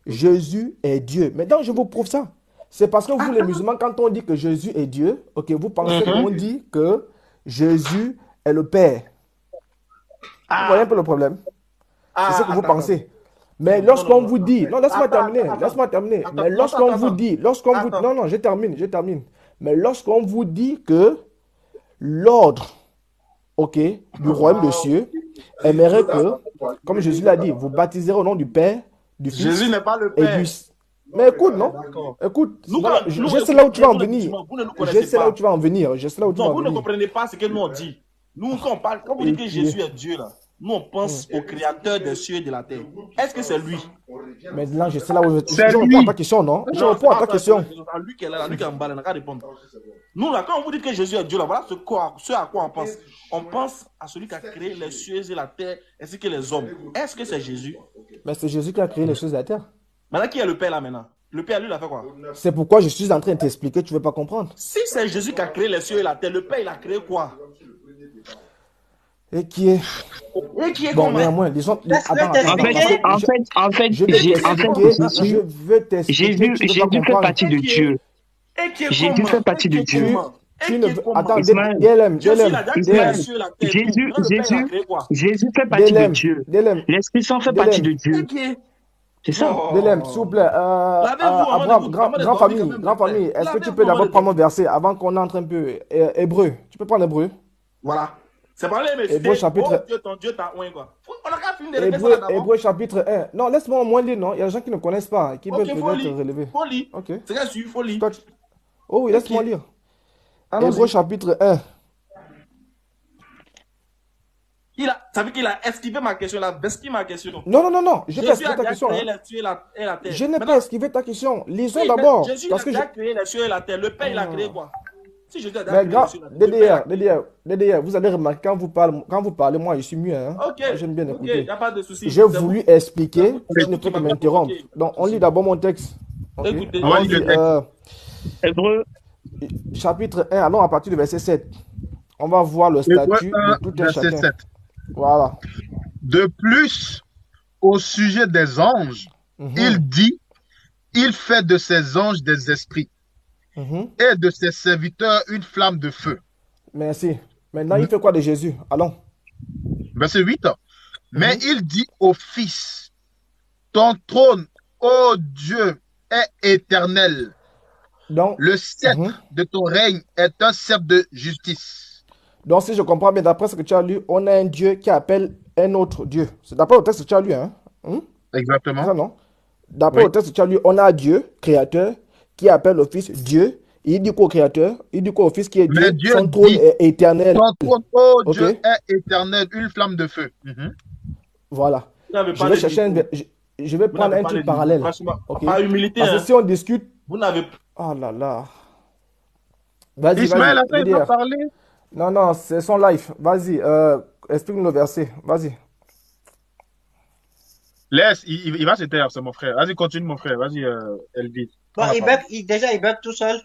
Jésus est Dieu. Maintenant, je vous prouve ça. C'est parce que vous, les musulmans, quand on dit que Jésus est Dieu, ok, vous pensez qu'on dit que Jésus est le Père. Vous voyez un peu le problème? C'est ce que vous pensez. Mais lorsqu'on vous dit... Non, laisse-moi terminer. Laisse-moi terminer. Mais lorsqu'on vous dit... Non, non, je termine. Mais lorsqu'on vous dit que l'ordre, ok, du royaume des cieux aimerait que, comme Jésus l'a dit, vous baptiserez au nom du Père, du Fils. Jésus n'est pas le Père. Mais écoute, non? Écoute, je sais là où tu vas en venir. Non, vous ne comprenez pas ce que nous on dit. Nous, quand on parle, quand vous dites que Jésus est Dieu, là, nous on pense au Créateur des cieux et de la terre. Est-ce que c'est lui? Mais là, je sais là où je vais. Je réponds à ta question, non? Je réponds à ta question. Lui qui est là, lui qui est en bas, il n'a qu'à répondre. Nous, là, quand on vous dit que Jésus est Dieu, là, voilà ce à quoi on pense. On pense à celui qui a créé les cieux et la terre, ainsi que les hommes. Est-ce que c'est Jésus? Mais c'est Jésus qui a créé les cieux et la terre. Maintenant, qui est le Père là maintenant? Le Père, lui, il a fait quoi? C'est pourquoi je suis en train de t'expliquer, tu ne veux pas comprendre. Si c'est Jésus qui a créé les cieux et la terre, le Père, il a créé quoi? Et qui est bon, néanmoins, disons... En fait, je veux t'expliquer. Jésus fait partie de Dieu. Jésus fait partie de Dieu. Jésus fait partie de Dieu. L'Esprit Saint fait partie de Dieu. C'est ça. Délème, s'il vous plaît. Abraham, grand famille, est-ce que tu peux d'abord prendre mon verset avant qu'on entre un peu? Hébreu, tu peux prendre Hébreu? Voilà. C'est pas les messieurs. Hébreu chapitre 1. Hébreu chapitre 1. Non, laisse-moi au moins lire, non? Il y a des gens qui ne connaissent pas, qui peuvent peut-être relever. Faut lire. C'est là, il faut lire. Oh oui, laisse-moi lire. Hébreu chapitre 1. Ça veut dire qu'il a esquivé ma question, il a esquivé ma question. Non. Je n'ai pas esquivé ta question. Je n'ai pas esquivé ta question. Lisons d'abord. Jésus a déjà créé les cieux et la terre. Le Père, il a créé quoi? Si Jésus a déjà créé les cieux et la terre. DDR, vous allez remarquer, quand vous parlez, moi, je suis mieux. Hein? Okay. J'aime bien écouter. Il n'y a pas de souci. J'ai voulu expliquer, je ne peux pas m'interrompre. Donc, on lit d'abord mon texte. Écoutez. On lit le texte. Hébreu. Chapitre 1, allons à partir du verset 7. On va voir le statut de tout un chacun. 7. Voilà. De plus, au sujet des anges, il dit, il fait de ses anges des esprits et de ses serviteurs une flamme de feu. Merci. Maintenant, il fait quoi de Jésus? Allons. Verset 8. Mais il dit au Fils, ton trône, ô Dieu, est éternel. Donc, le sceptre de ton règne est un sceptre de justice. Donc, si je comprends bien, d'après ce que tu as lu, on a un Dieu qui appelle un autre Dieu. C'est d'après le texte que tu as lu, hein? Exactement. Ça, non? D'après le texte que tu as lu, on a Dieu, créateur, qui appelle le Fils Dieu. Il dit quoi au créateur? Il dit quoi au Fils qui est Dieu? Mais Dieu son trône est éternel. Son trône, oh Dieu, est éternel, une flamme de feu. Voilà. Je vais chercher je vais prendre un truc parallèle. Par humilité. Parce que si on discute, vous n'avez pas... Oh là là. Vas-y, Ismaël, après, il va parler. Non, c'est son live. Vas-y, explique-nous le verset. Vas-y. Laisse, il va se taire, c'est mon frère. Vas-y, continue, mon frère. Vas-y, Elvis. Bon, il bug tout seul.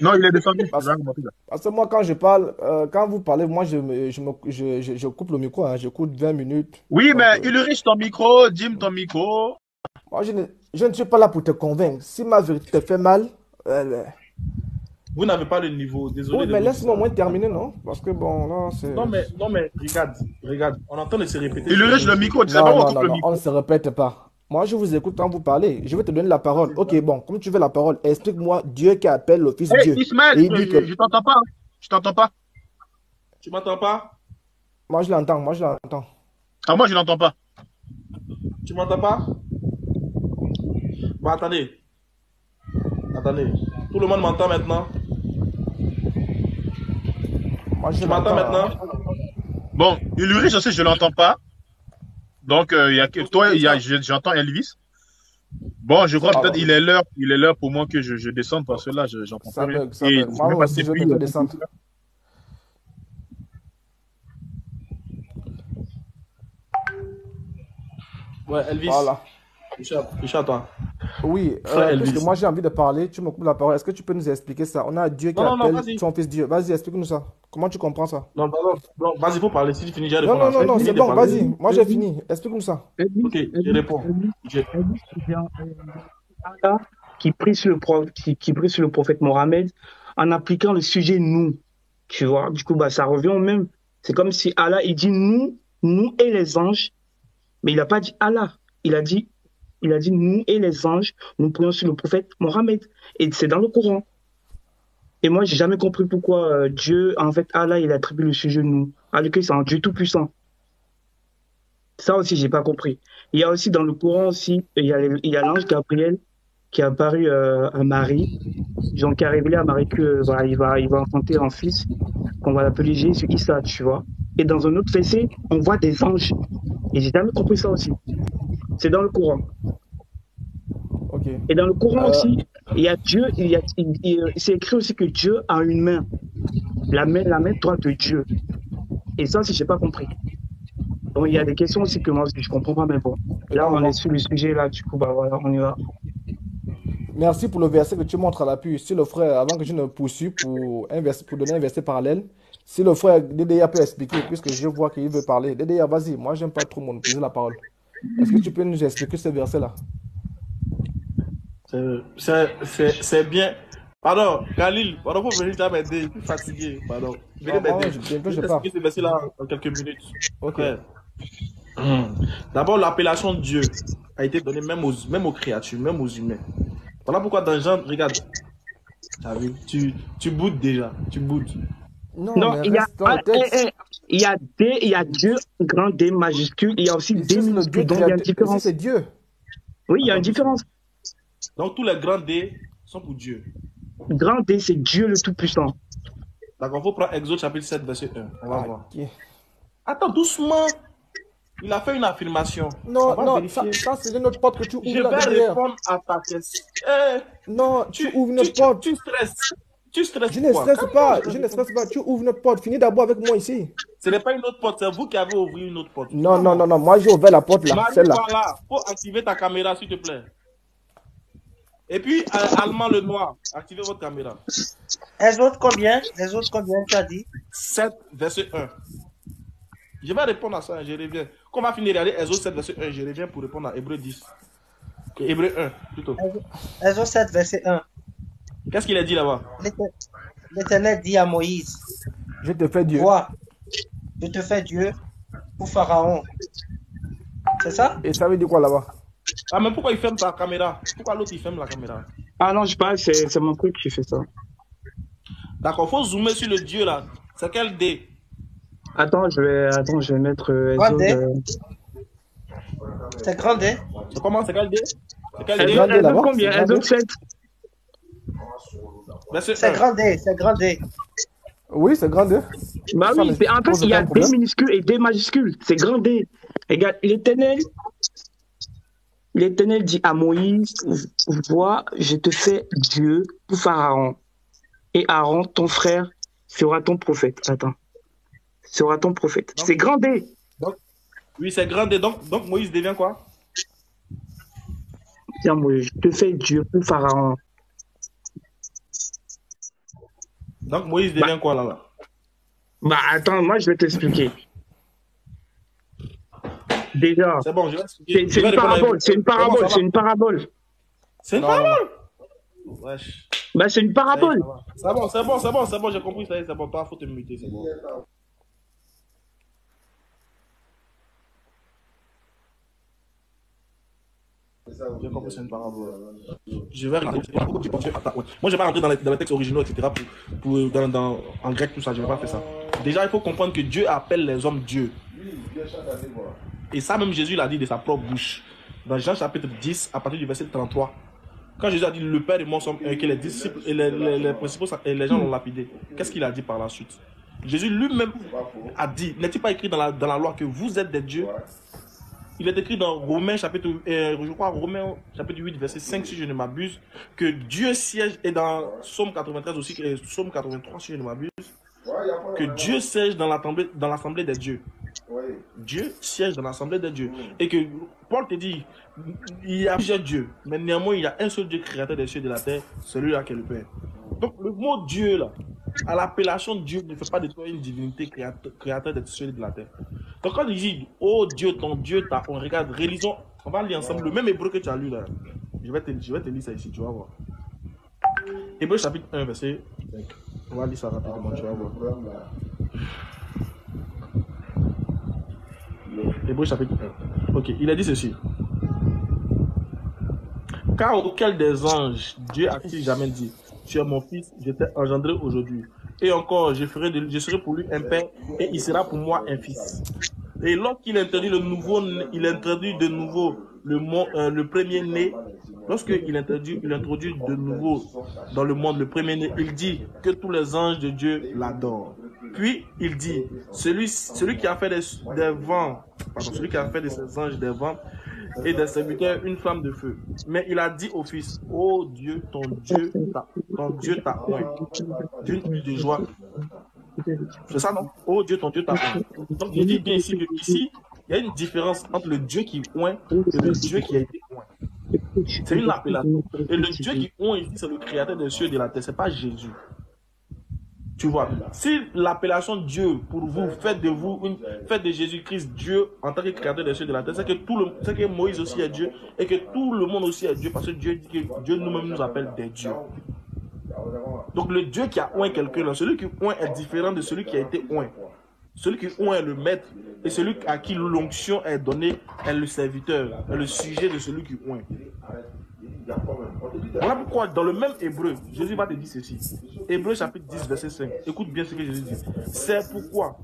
Non, il est descendu. Parce que moi, quand je parle, quand vous parlez, moi, je coupe le micro. Hein. Je coupe 20 minutes. Oui, donc, mais Ulrich, ton micro. Jim, ton micro. Moi, je ne suis pas là pour te convaincre. Si ma vérité te fait mal... Vous n'avez pas le niveau, désolé. Oui, mais laisse-moi au moins terminer, non? Parce que bon, là, c'est... Non, mais regarde, on entend de se répéter. Il reste le micro, tu sais pas où on coupe le micro. On ne se répète pas. Moi, je vous écoute quand vous parlez. Je vais te donner la parole. Ok, bon, comme tu veux la parole, explique-moi Dieu qui appelle le Fils Dieu. Ismaël, je t'entends pas. Je t'entends pas. Tu m'entends pas? Moi, je l'entends, Ah, moi, je l'entends pas. Tu m'entends pas? Bah, attendez, tout le monde m'entend maintenant? Moi, je m'entends maintenant. Bon, Ulrich aussi, je ne l'entends pas. Donc, j'entends Elvis. Bon, je crois peut-être qu'il est l'heure pour moi que je descende parce que là, j'entends pas. Moi aussi, je vais descendre. Ouais, Elvis. Voilà. Richard, toi. Oui, parce que moi j'ai envie de parler, tu me coupes la parole. Est-ce que tu peux nous expliquer ça? On a Dieu qui appelle son Fils Dieu. Vas-y, explique-nous ça. Comment tu comprends ça? Non, vas-y, il faut parler. Si tu finis, j'ai répondu. Non, c'est bon, vas-y. Moi j'ai fini. Explique-nous ça. Ok, je réponds. Allah qui prie sur le prophète Mohammed en appliquant le sujet nous. Tu vois, du coup, ça revient au même. C'est comme si Allah, il dit nous et les anges, mais il n'a pas dit Allah. Il a dit, nous et les anges, nous prions sur le prophète Mohammed. Et c'est dans le Coran. Et moi, j'ai jamais compris pourquoi Dieu, en fait, Allah, il attribue le sujet nous. Alors que c'est un Dieu tout-puissant. Ça aussi, j'ai pas compris. Il y a aussi dans le Coran, aussi, il y a l'ange Gabriel qui est apparu à Marie. Jean qui a révélé à Marie que voilà, il va enfanter un fils qu'on va l'appeler Jésus, Issa, tu vois. Et dans un autre verset, on voit des anges. Et j'ai jamais compris ça aussi. C'est dans le Coran. Okay. Et dans le Coran aussi, il y a Dieu, c'est écrit aussi que Dieu a une main. La main droite de Dieu. Et ça, si je n'ai pas compris. Donc, il y a des questions aussi que moi, je ne comprends pas, mais bon. Là, on est sur le sujet, là, du coup, voilà, on y va. Merci pour le verset que tu montres à l'appui. Si le frère, avant que je ne poursuive pour donner un verset parallèle, si le frère DDA peut expliquer, puisque je vois qu'il veut parler. DDA, vas-y, moi, j'aime pas trop me poser la parole. Est-ce que tu peux nous expliquer ce verset-là? C'est bien. Pardon, Khalil, pardon, faut venir m'aider, je suis fatigué, pardon. Venez m'aider, je vais expliquer ce verset-là en quelques minutes. Ok. D'abord, l'appellation Dieu a été donnée même aux créatures, même aux humains. Voilà pourquoi dans Jean, regarde, tu boudes déjà, tu boudes. Non, il y a Dieu, grand D majuscule, il y a aussi D minuscule, donc il y a une différence. C'est Dieu. Oui, il y a une différence. Donc tous les grands D sont pour Dieu. Grand D, c'est Dieu le Tout-Puissant. D'accord, il faut prendre Exode chapitre 7, verset 1. On va voir. Attends, doucement. Il a fait une affirmation. Non, ça c'est une autre porte que tu ouvres. Je vais répondre à ta question. Non, tu ouvres notre porte. Tu stresses. Tu stresses. Je ne stresse pas. Je ne stresse pas. Tu ouvres notre porte. Finis d'abord avec moi ici. Ce n'est pas une autre porte. C'est vous qui avez ouvert une autre porte. Non. Moi, j'ai ouvert la porte là. Celle-là. Voilà. Faut activer ta caméra, s'il te plaît. Et puis, Allemand le noir, activez votre caméra. Les autres combien tu as dit? 7, verset 1. Je vais répondre à ça, je reviens. Quand on va finir de regarder Esos 7, verset 1, je reviens pour répondre à Hébreu 10. Hébreu 1, plutôt. Esos 7, verset 1. Qu'est-ce qu'il a dit là-bas? L'Éternel dit à Moïse, je te fais Dieu. Vois, je te fais Dieu pour Pharaon. C'est ça? Et ça veut dire quoi là-bas? Ah, mais pourquoi il ferme sa caméra? Pourquoi l'autre il ferme la caméra? Ah non, je parle, c'est mon truc qui fait ça. D'accord, il faut zoomer sur le Dieu là. C'est quel D? Attends, je vais mettre. Grand D. C'est grand D. Comment? C'est quel D? C'est grand D d'abord. Combien? Esos 7. C'est grand D, c'est grand D. Oui, c'est grand D. Bah oui, en fait, il y a D minuscule et D majuscule. C'est grand D. Regarde, L'Éternel dit à Moïse, vois, je te fais Dieu pour Pharaon. Et Aaron, ton frère, sera ton prophète. Attends. Sera ton prophète. C'est grand D. Donc, oui, c'est grand D. Donc Moïse devient quoi? Tiens, Moïse, je te fais Dieu pour Pharaon. Donc Moïse devient quoi là-bas? Bah attends, moi je vais t'expliquer. Déjà, c'est bon, c'est une parabole. C'est une parabole. Wesh. Bah c'est une parabole. C'est bon, j'ai compris, c'est bon, pas faut te muter, c'est bon. J'ai compris, c'est une parabole. Je vais rentrer. Moi, je vais pas rentrer dans les textes originaux, etc. En grec, tout ça, je vais pas faire ça. Déjà, il faut comprendre que Dieu appelle les hommes Dieu. Et ça, même Jésus l'a dit de sa propre bouche. Dans Jean chapitre 10, à partir du verset 33. Quand Jésus a dit le Père et moi sommes un, que les disciples et les principaux et les gens l'ont lapidé, qu'est-ce qu'il a dit par la suite? Jésus lui-même a dit, n'est-il pas écrit dans la loi que vous êtes des dieux? Il est écrit dans Romains chapitre 8, verset 5, si je ne m'abuse, que Dieu siège, et dans Psaume 93 aussi, et Psaume 83, si je ne m'abuse, que Dieu siège dans l'assemblée des dieux. Dieu siège dans l'assemblée des dieux. Et que Paul te dit, il y a plusieurs dieux, mais néanmoins il y a un seul Dieu créateur des cieux et de la terre, celui-là qui est le Père. Donc le mot Dieu là, à l'appellation Dieu, ne fait pas de toi une divinité créateur des cieux et de la terre. Donc quand il dit, oh Dieu, ton Dieu, on regarde, réalisons, on va lire ensemble le même hébreu que tu as lu là. Je vais te lire ça ici, tu vas voir. Hébreu chapitre 1, verset 5. On va lire ça rapidement, tu vas voir. Hébreu chapitre 1. Ok, il a dit ceci. Car auquel des anges, Dieu a-t-il jamais dit, tu es mon fils, je t'ai engendré aujourd'hui. Et encore, je serai pour lui un père, et il sera pour moi un fils. Et lorsqu'il introduit de nouveau le premier-né, lorsqu'il introduit de nouveau dans le monde le premier-né, il dit que tous les anges de Dieu l'adorent. Puis il dit, celui qui a fait celui qui a fait de ses anges des vents et des serviteurs une flamme de feu. Mais il a dit au Fils, ô Dieu, ton Dieu t'a oint d'une nuit de joie. C'est ça, non? Oh Dieu, ton Dieu t'a oint. Donc je dis bien ici que ici, il y a une différence entre le Dieu qui oint et le Dieu qui a été oint. C'est une appellation. Et le Dieu qui oint ici, c'est le créateur des cieux et de la terre, c'est pas Jésus. Tu vois, si l'appellation Dieu pour vous fait de Jésus-Christ Dieu en tant que créateur des cieux et de la terre, c'est que Moïse aussi est Dieu et que tout le monde aussi est Dieu, parce que Dieu dit que Dieu nous-mêmes nous appelle des dieux. Donc le Dieu qui a oint quelqu'un, celui qui oint est différent de celui qui a été oint. Celui qui oint est le maître et celui à qui l'onction est donnée est le serviteur, est le sujet de celui qui oint. Voilà pourquoi dans le même Hébreu, Jésus va te dire ceci. Hébreu chapitre 10, verset 5. Écoute bien ce que Jésus dit. C'est pourquoi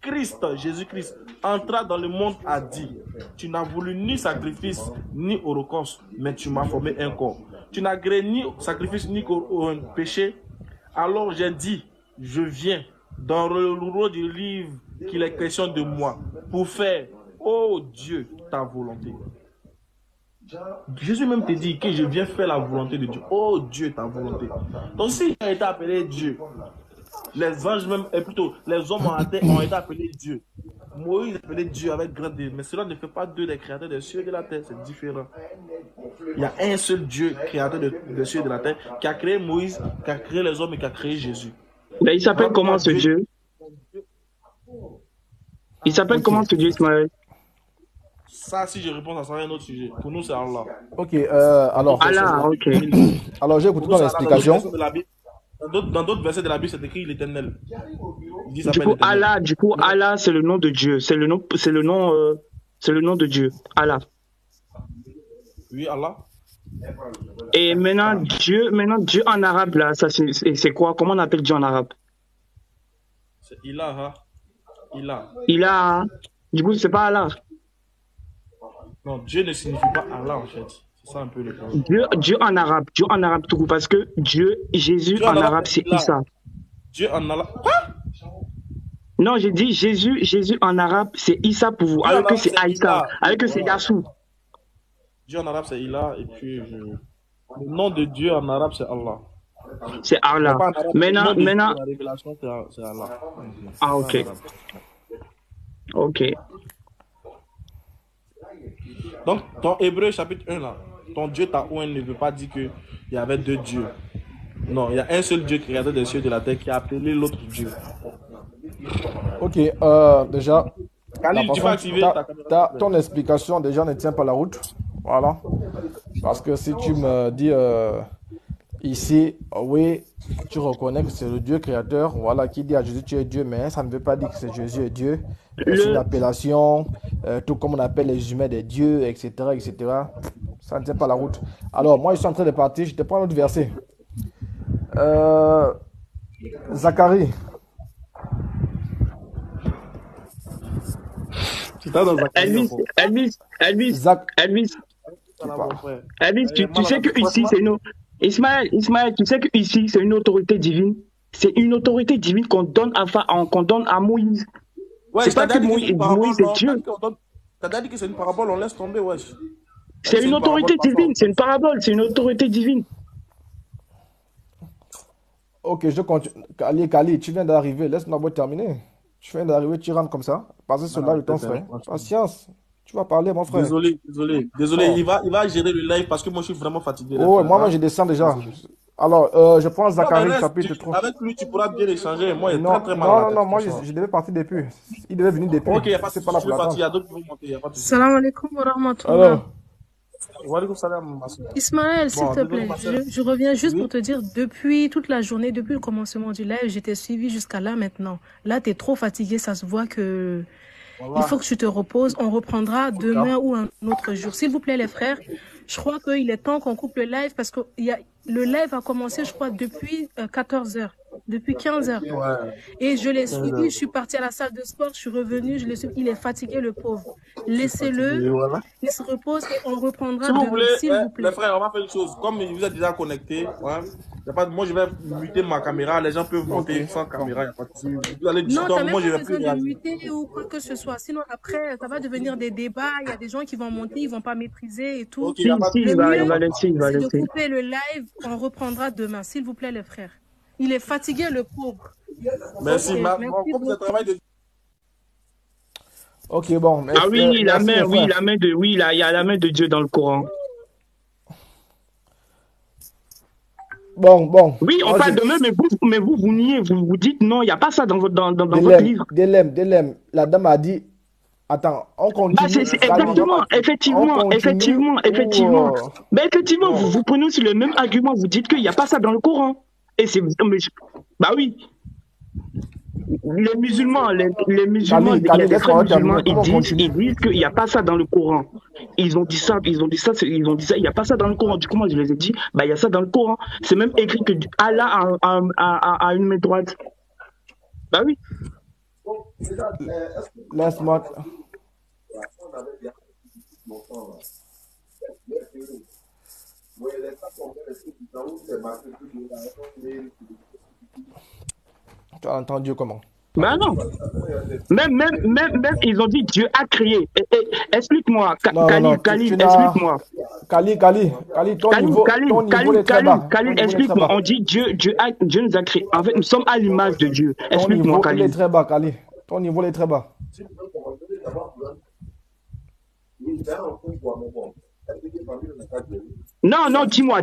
Christ, Jésus-Christ, entra dans le monde a dit, tu n'as voulu ni sacrifice, ni holocauste, mais tu m'as formé un corps. Tu n'agréais ni sacrifice, ni péché. Alors j'ai dit, je viens dans le rouleau du livre qu'il est question de moi, pour faire, ô Dieu, ta volonté. Jésus même te dit que je viens faire la volonté de Dieu. Oh Dieu, ta volonté. Donc s'il a été appelé Dieu, les anges même, et plutôt les hommes en atteint ont été appelés Dieu. Moïse est appelé Dieu avec grand D, mais cela ne fait pas d'eux les créateurs des cieux et de la terre, c'est différent. Il y a un seul Dieu, créateur des cieux et de la terre, qui a créé Moïse, qui a créé les hommes et qui a créé Jésus. Mais il s'appelle comment ce Dieu? Il s'appelle comment ce Dieu, Ismaël? Ça, si je réponds, ça sera un autre sujet. Pour nous, c'est Allah. Ok, alors... Allah, ok. Alors, j'ai écouté ton explication. Dans d'autres versets de la Bible, c'est écrit l'Éternel. Du coup, Allah, c'est le nom de Dieu. C'est le nom de Dieu. Allah. Oui, Allah. Et maintenant, Dieu en arabe, là, c'est quoi? Comment on appelle Dieu en arabe? C'est Ilaha. Ilaha. Ilaha. Du coup, c'est pas Allah. Non, Dieu ne signifie pas Allah en fait. C'est ça un peu le problème. Dieu en arabe tout court, parce que Jésus en arabe c'est Issa. Dieu en arabe. Quoi? Non, j'ai dit Jésus en arabe c'est Issa pour vous, alors que c'est Aïcha, alors que c'est Yassou. Dieu en arabe c'est Ilah et puis le nom de Dieu en arabe c'est Allah. C'est Allah. Maintenant. La révélation c'est Allah. Ah ok. Ok. Donc, ton Hébreu chapitre 1, là, ton Dieu t'a oint ne veut pas dire qu'il y avait deux dieux. Non, il y a un seul Dieu créateur des cieux et de la terre qui a appelé l'autre Dieu. Ok, déjà, Khalil, tu vas activer ta caméra. Ton explication déjà ne tient pas la route. Voilà. Parce que si tu me dis ici, oui, tu reconnais que c'est le Dieu créateur, voilà, qui dit à Jésus, tu es Dieu, mais ça ne veut pas dire que c'est Jésus est Dieu. C'est une appellation, tout comme on appelle les humains des dieux, etc., etc. Ça ne tient pas la route. Alors, moi, je suis en train de partir. Je te prends l'autre verset. Zacharie. Elvis, tu sais que ici, c'est nous. Ismaël, tu sais que ici, c'est une autorité divine. C'est une autorité divine qu'on donne à Moïse. Ouais, c'est pas que Moïse c'est Dieu. T'as dit que c'est une parabole, on laisse tomber, ouais. C'est une autorité divine, c'est une parabole, c'est une autorité divine. Ok, je continue. Kali, tu viens d'arriver, laisse-moi terminer. Tu viens d'arriver, tu rentres comme ça. Parce que cela, le temps, frère. Patience. Tu vas parler, mon frère. Désolé, il va gérer le live parce que moi, je suis vraiment fatigué. Oh, moi, je descends déjà. Alors, je prends Zacharie, chapitre 3. Avec lui, tu pourras bien échanger. Moi, il est très, très malade. Non, moi, je devais partir depuis. Il devait venir depuis. Ok, il n'y a pas de problème. Il y a d'autres qui vont monter. Salam alaikum wa rahmatullah. Ismaël, s'il te plaît, je reviens juste pour te dire, depuis toute la journée, depuis le commencement du live, j'étais suivi jusqu'à là maintenant. Là, tu es trop fatigué, ça se voit que... Voilà. Il faut que tu te reposes. On reprendra demain ou un autre jour. S'il vous plaît, les frères, je crois qu'il est temps qu'on coupe le live parce que le live a commencé, je crois, depuis 14h, depuis 15h. Ouais. Et je l'ai suivi, je suis partie à la salle de sport, je suis revenue, je l'ai suivi. Il est fatigué, le pauvre. Laissez-le, voilà. Il se repose et on reprendra si demain, s'il vous plaît. Les frères, on va faire une chose. Comme vous êtes déjà connectés, ouais. Moi, je vais muter ma caméra. Les gens peuvent monter sans caméra. Vous allez discuter. Moi, je vais plus de muter ou quoi que ce soit. Sinon, après, ça va devenir des débats. Il y a des gens qui vont monter, ils vont pas maîtriser et tout. Okay, il va laisser. De couper le live, on reprendra demain. S'il vous plaît, les frères. Il est fatigué, le pauvre. Merci, okay, merci. Ok, bon. Merci, il y a la main de Dieu dans le Coran. Bon. Oui, on parle de même, mais vous niez, vous dites non, il n'y a pas ça dans votre livre. Délème, la dame a dit, attends, on continue. Ah, effectivement. Vous prenez aussi le même argument, vous dites qu'il n'y a pas ça dans le Coran. Et c'est... Bah oui. Les musulmans, ils disent qu'il n'y a pas ça dans le Coran. Ils ont dit ça, il n'y a pas ça dans le Coran. Du coup, moi, je les ai dit, bah, il y a ça dans le Coran. C'est même écrit que Allah a une main droite. Bah oui. Laisse-moi. Tu as entendu comment? Ben non. Même, ils ont dit Dieu a créé. Explique-moi, Kali, explique-moi. Kali, explique-moi. On dit Dieu nous a créé. En fait, nous sommes à l'image de Dieu. Explique-moi, Kali. Ton niveau est très bas, Kali. Ton niveau est très bas. Non, dis-moi.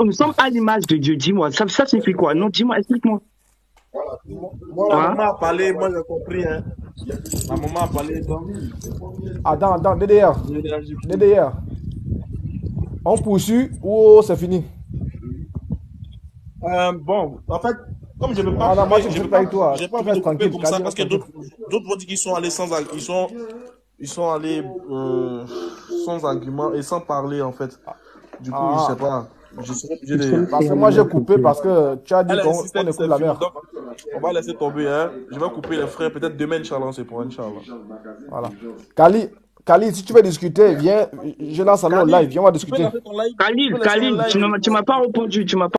Nous sommes à l'image de Dieu, dis-moi. Ça signifie quoi? Non, dis-moi, explique-moi. Voilà. Moi, la maman a parlé, moi j'ai compris. Hein. La maman a parlé. Attends, DDR. On poursuit ou c'est fini? Bon, en fait, comme je ne veux pas. Voilà, moi, je pas avec toi. Je n'ai pas envie de couper comme ça parce que d'autres vont dire qu'ils sont allés sans argument. Ils sont allés sans argument et sans parler en fait. Du coup, je sais pas. Parce que moi j'ai coupé parce que tu as dit qu'on écoute la merde. On va laisser tomber, hein. Je vais couper les frères, peut-être demain, Inch'Allah, on se prend, Inch'Allah. Voilà. Kali, si tu veux discuter, viens, je lance un live, viens, on va discuter. Kali, tu m'as pas répondu,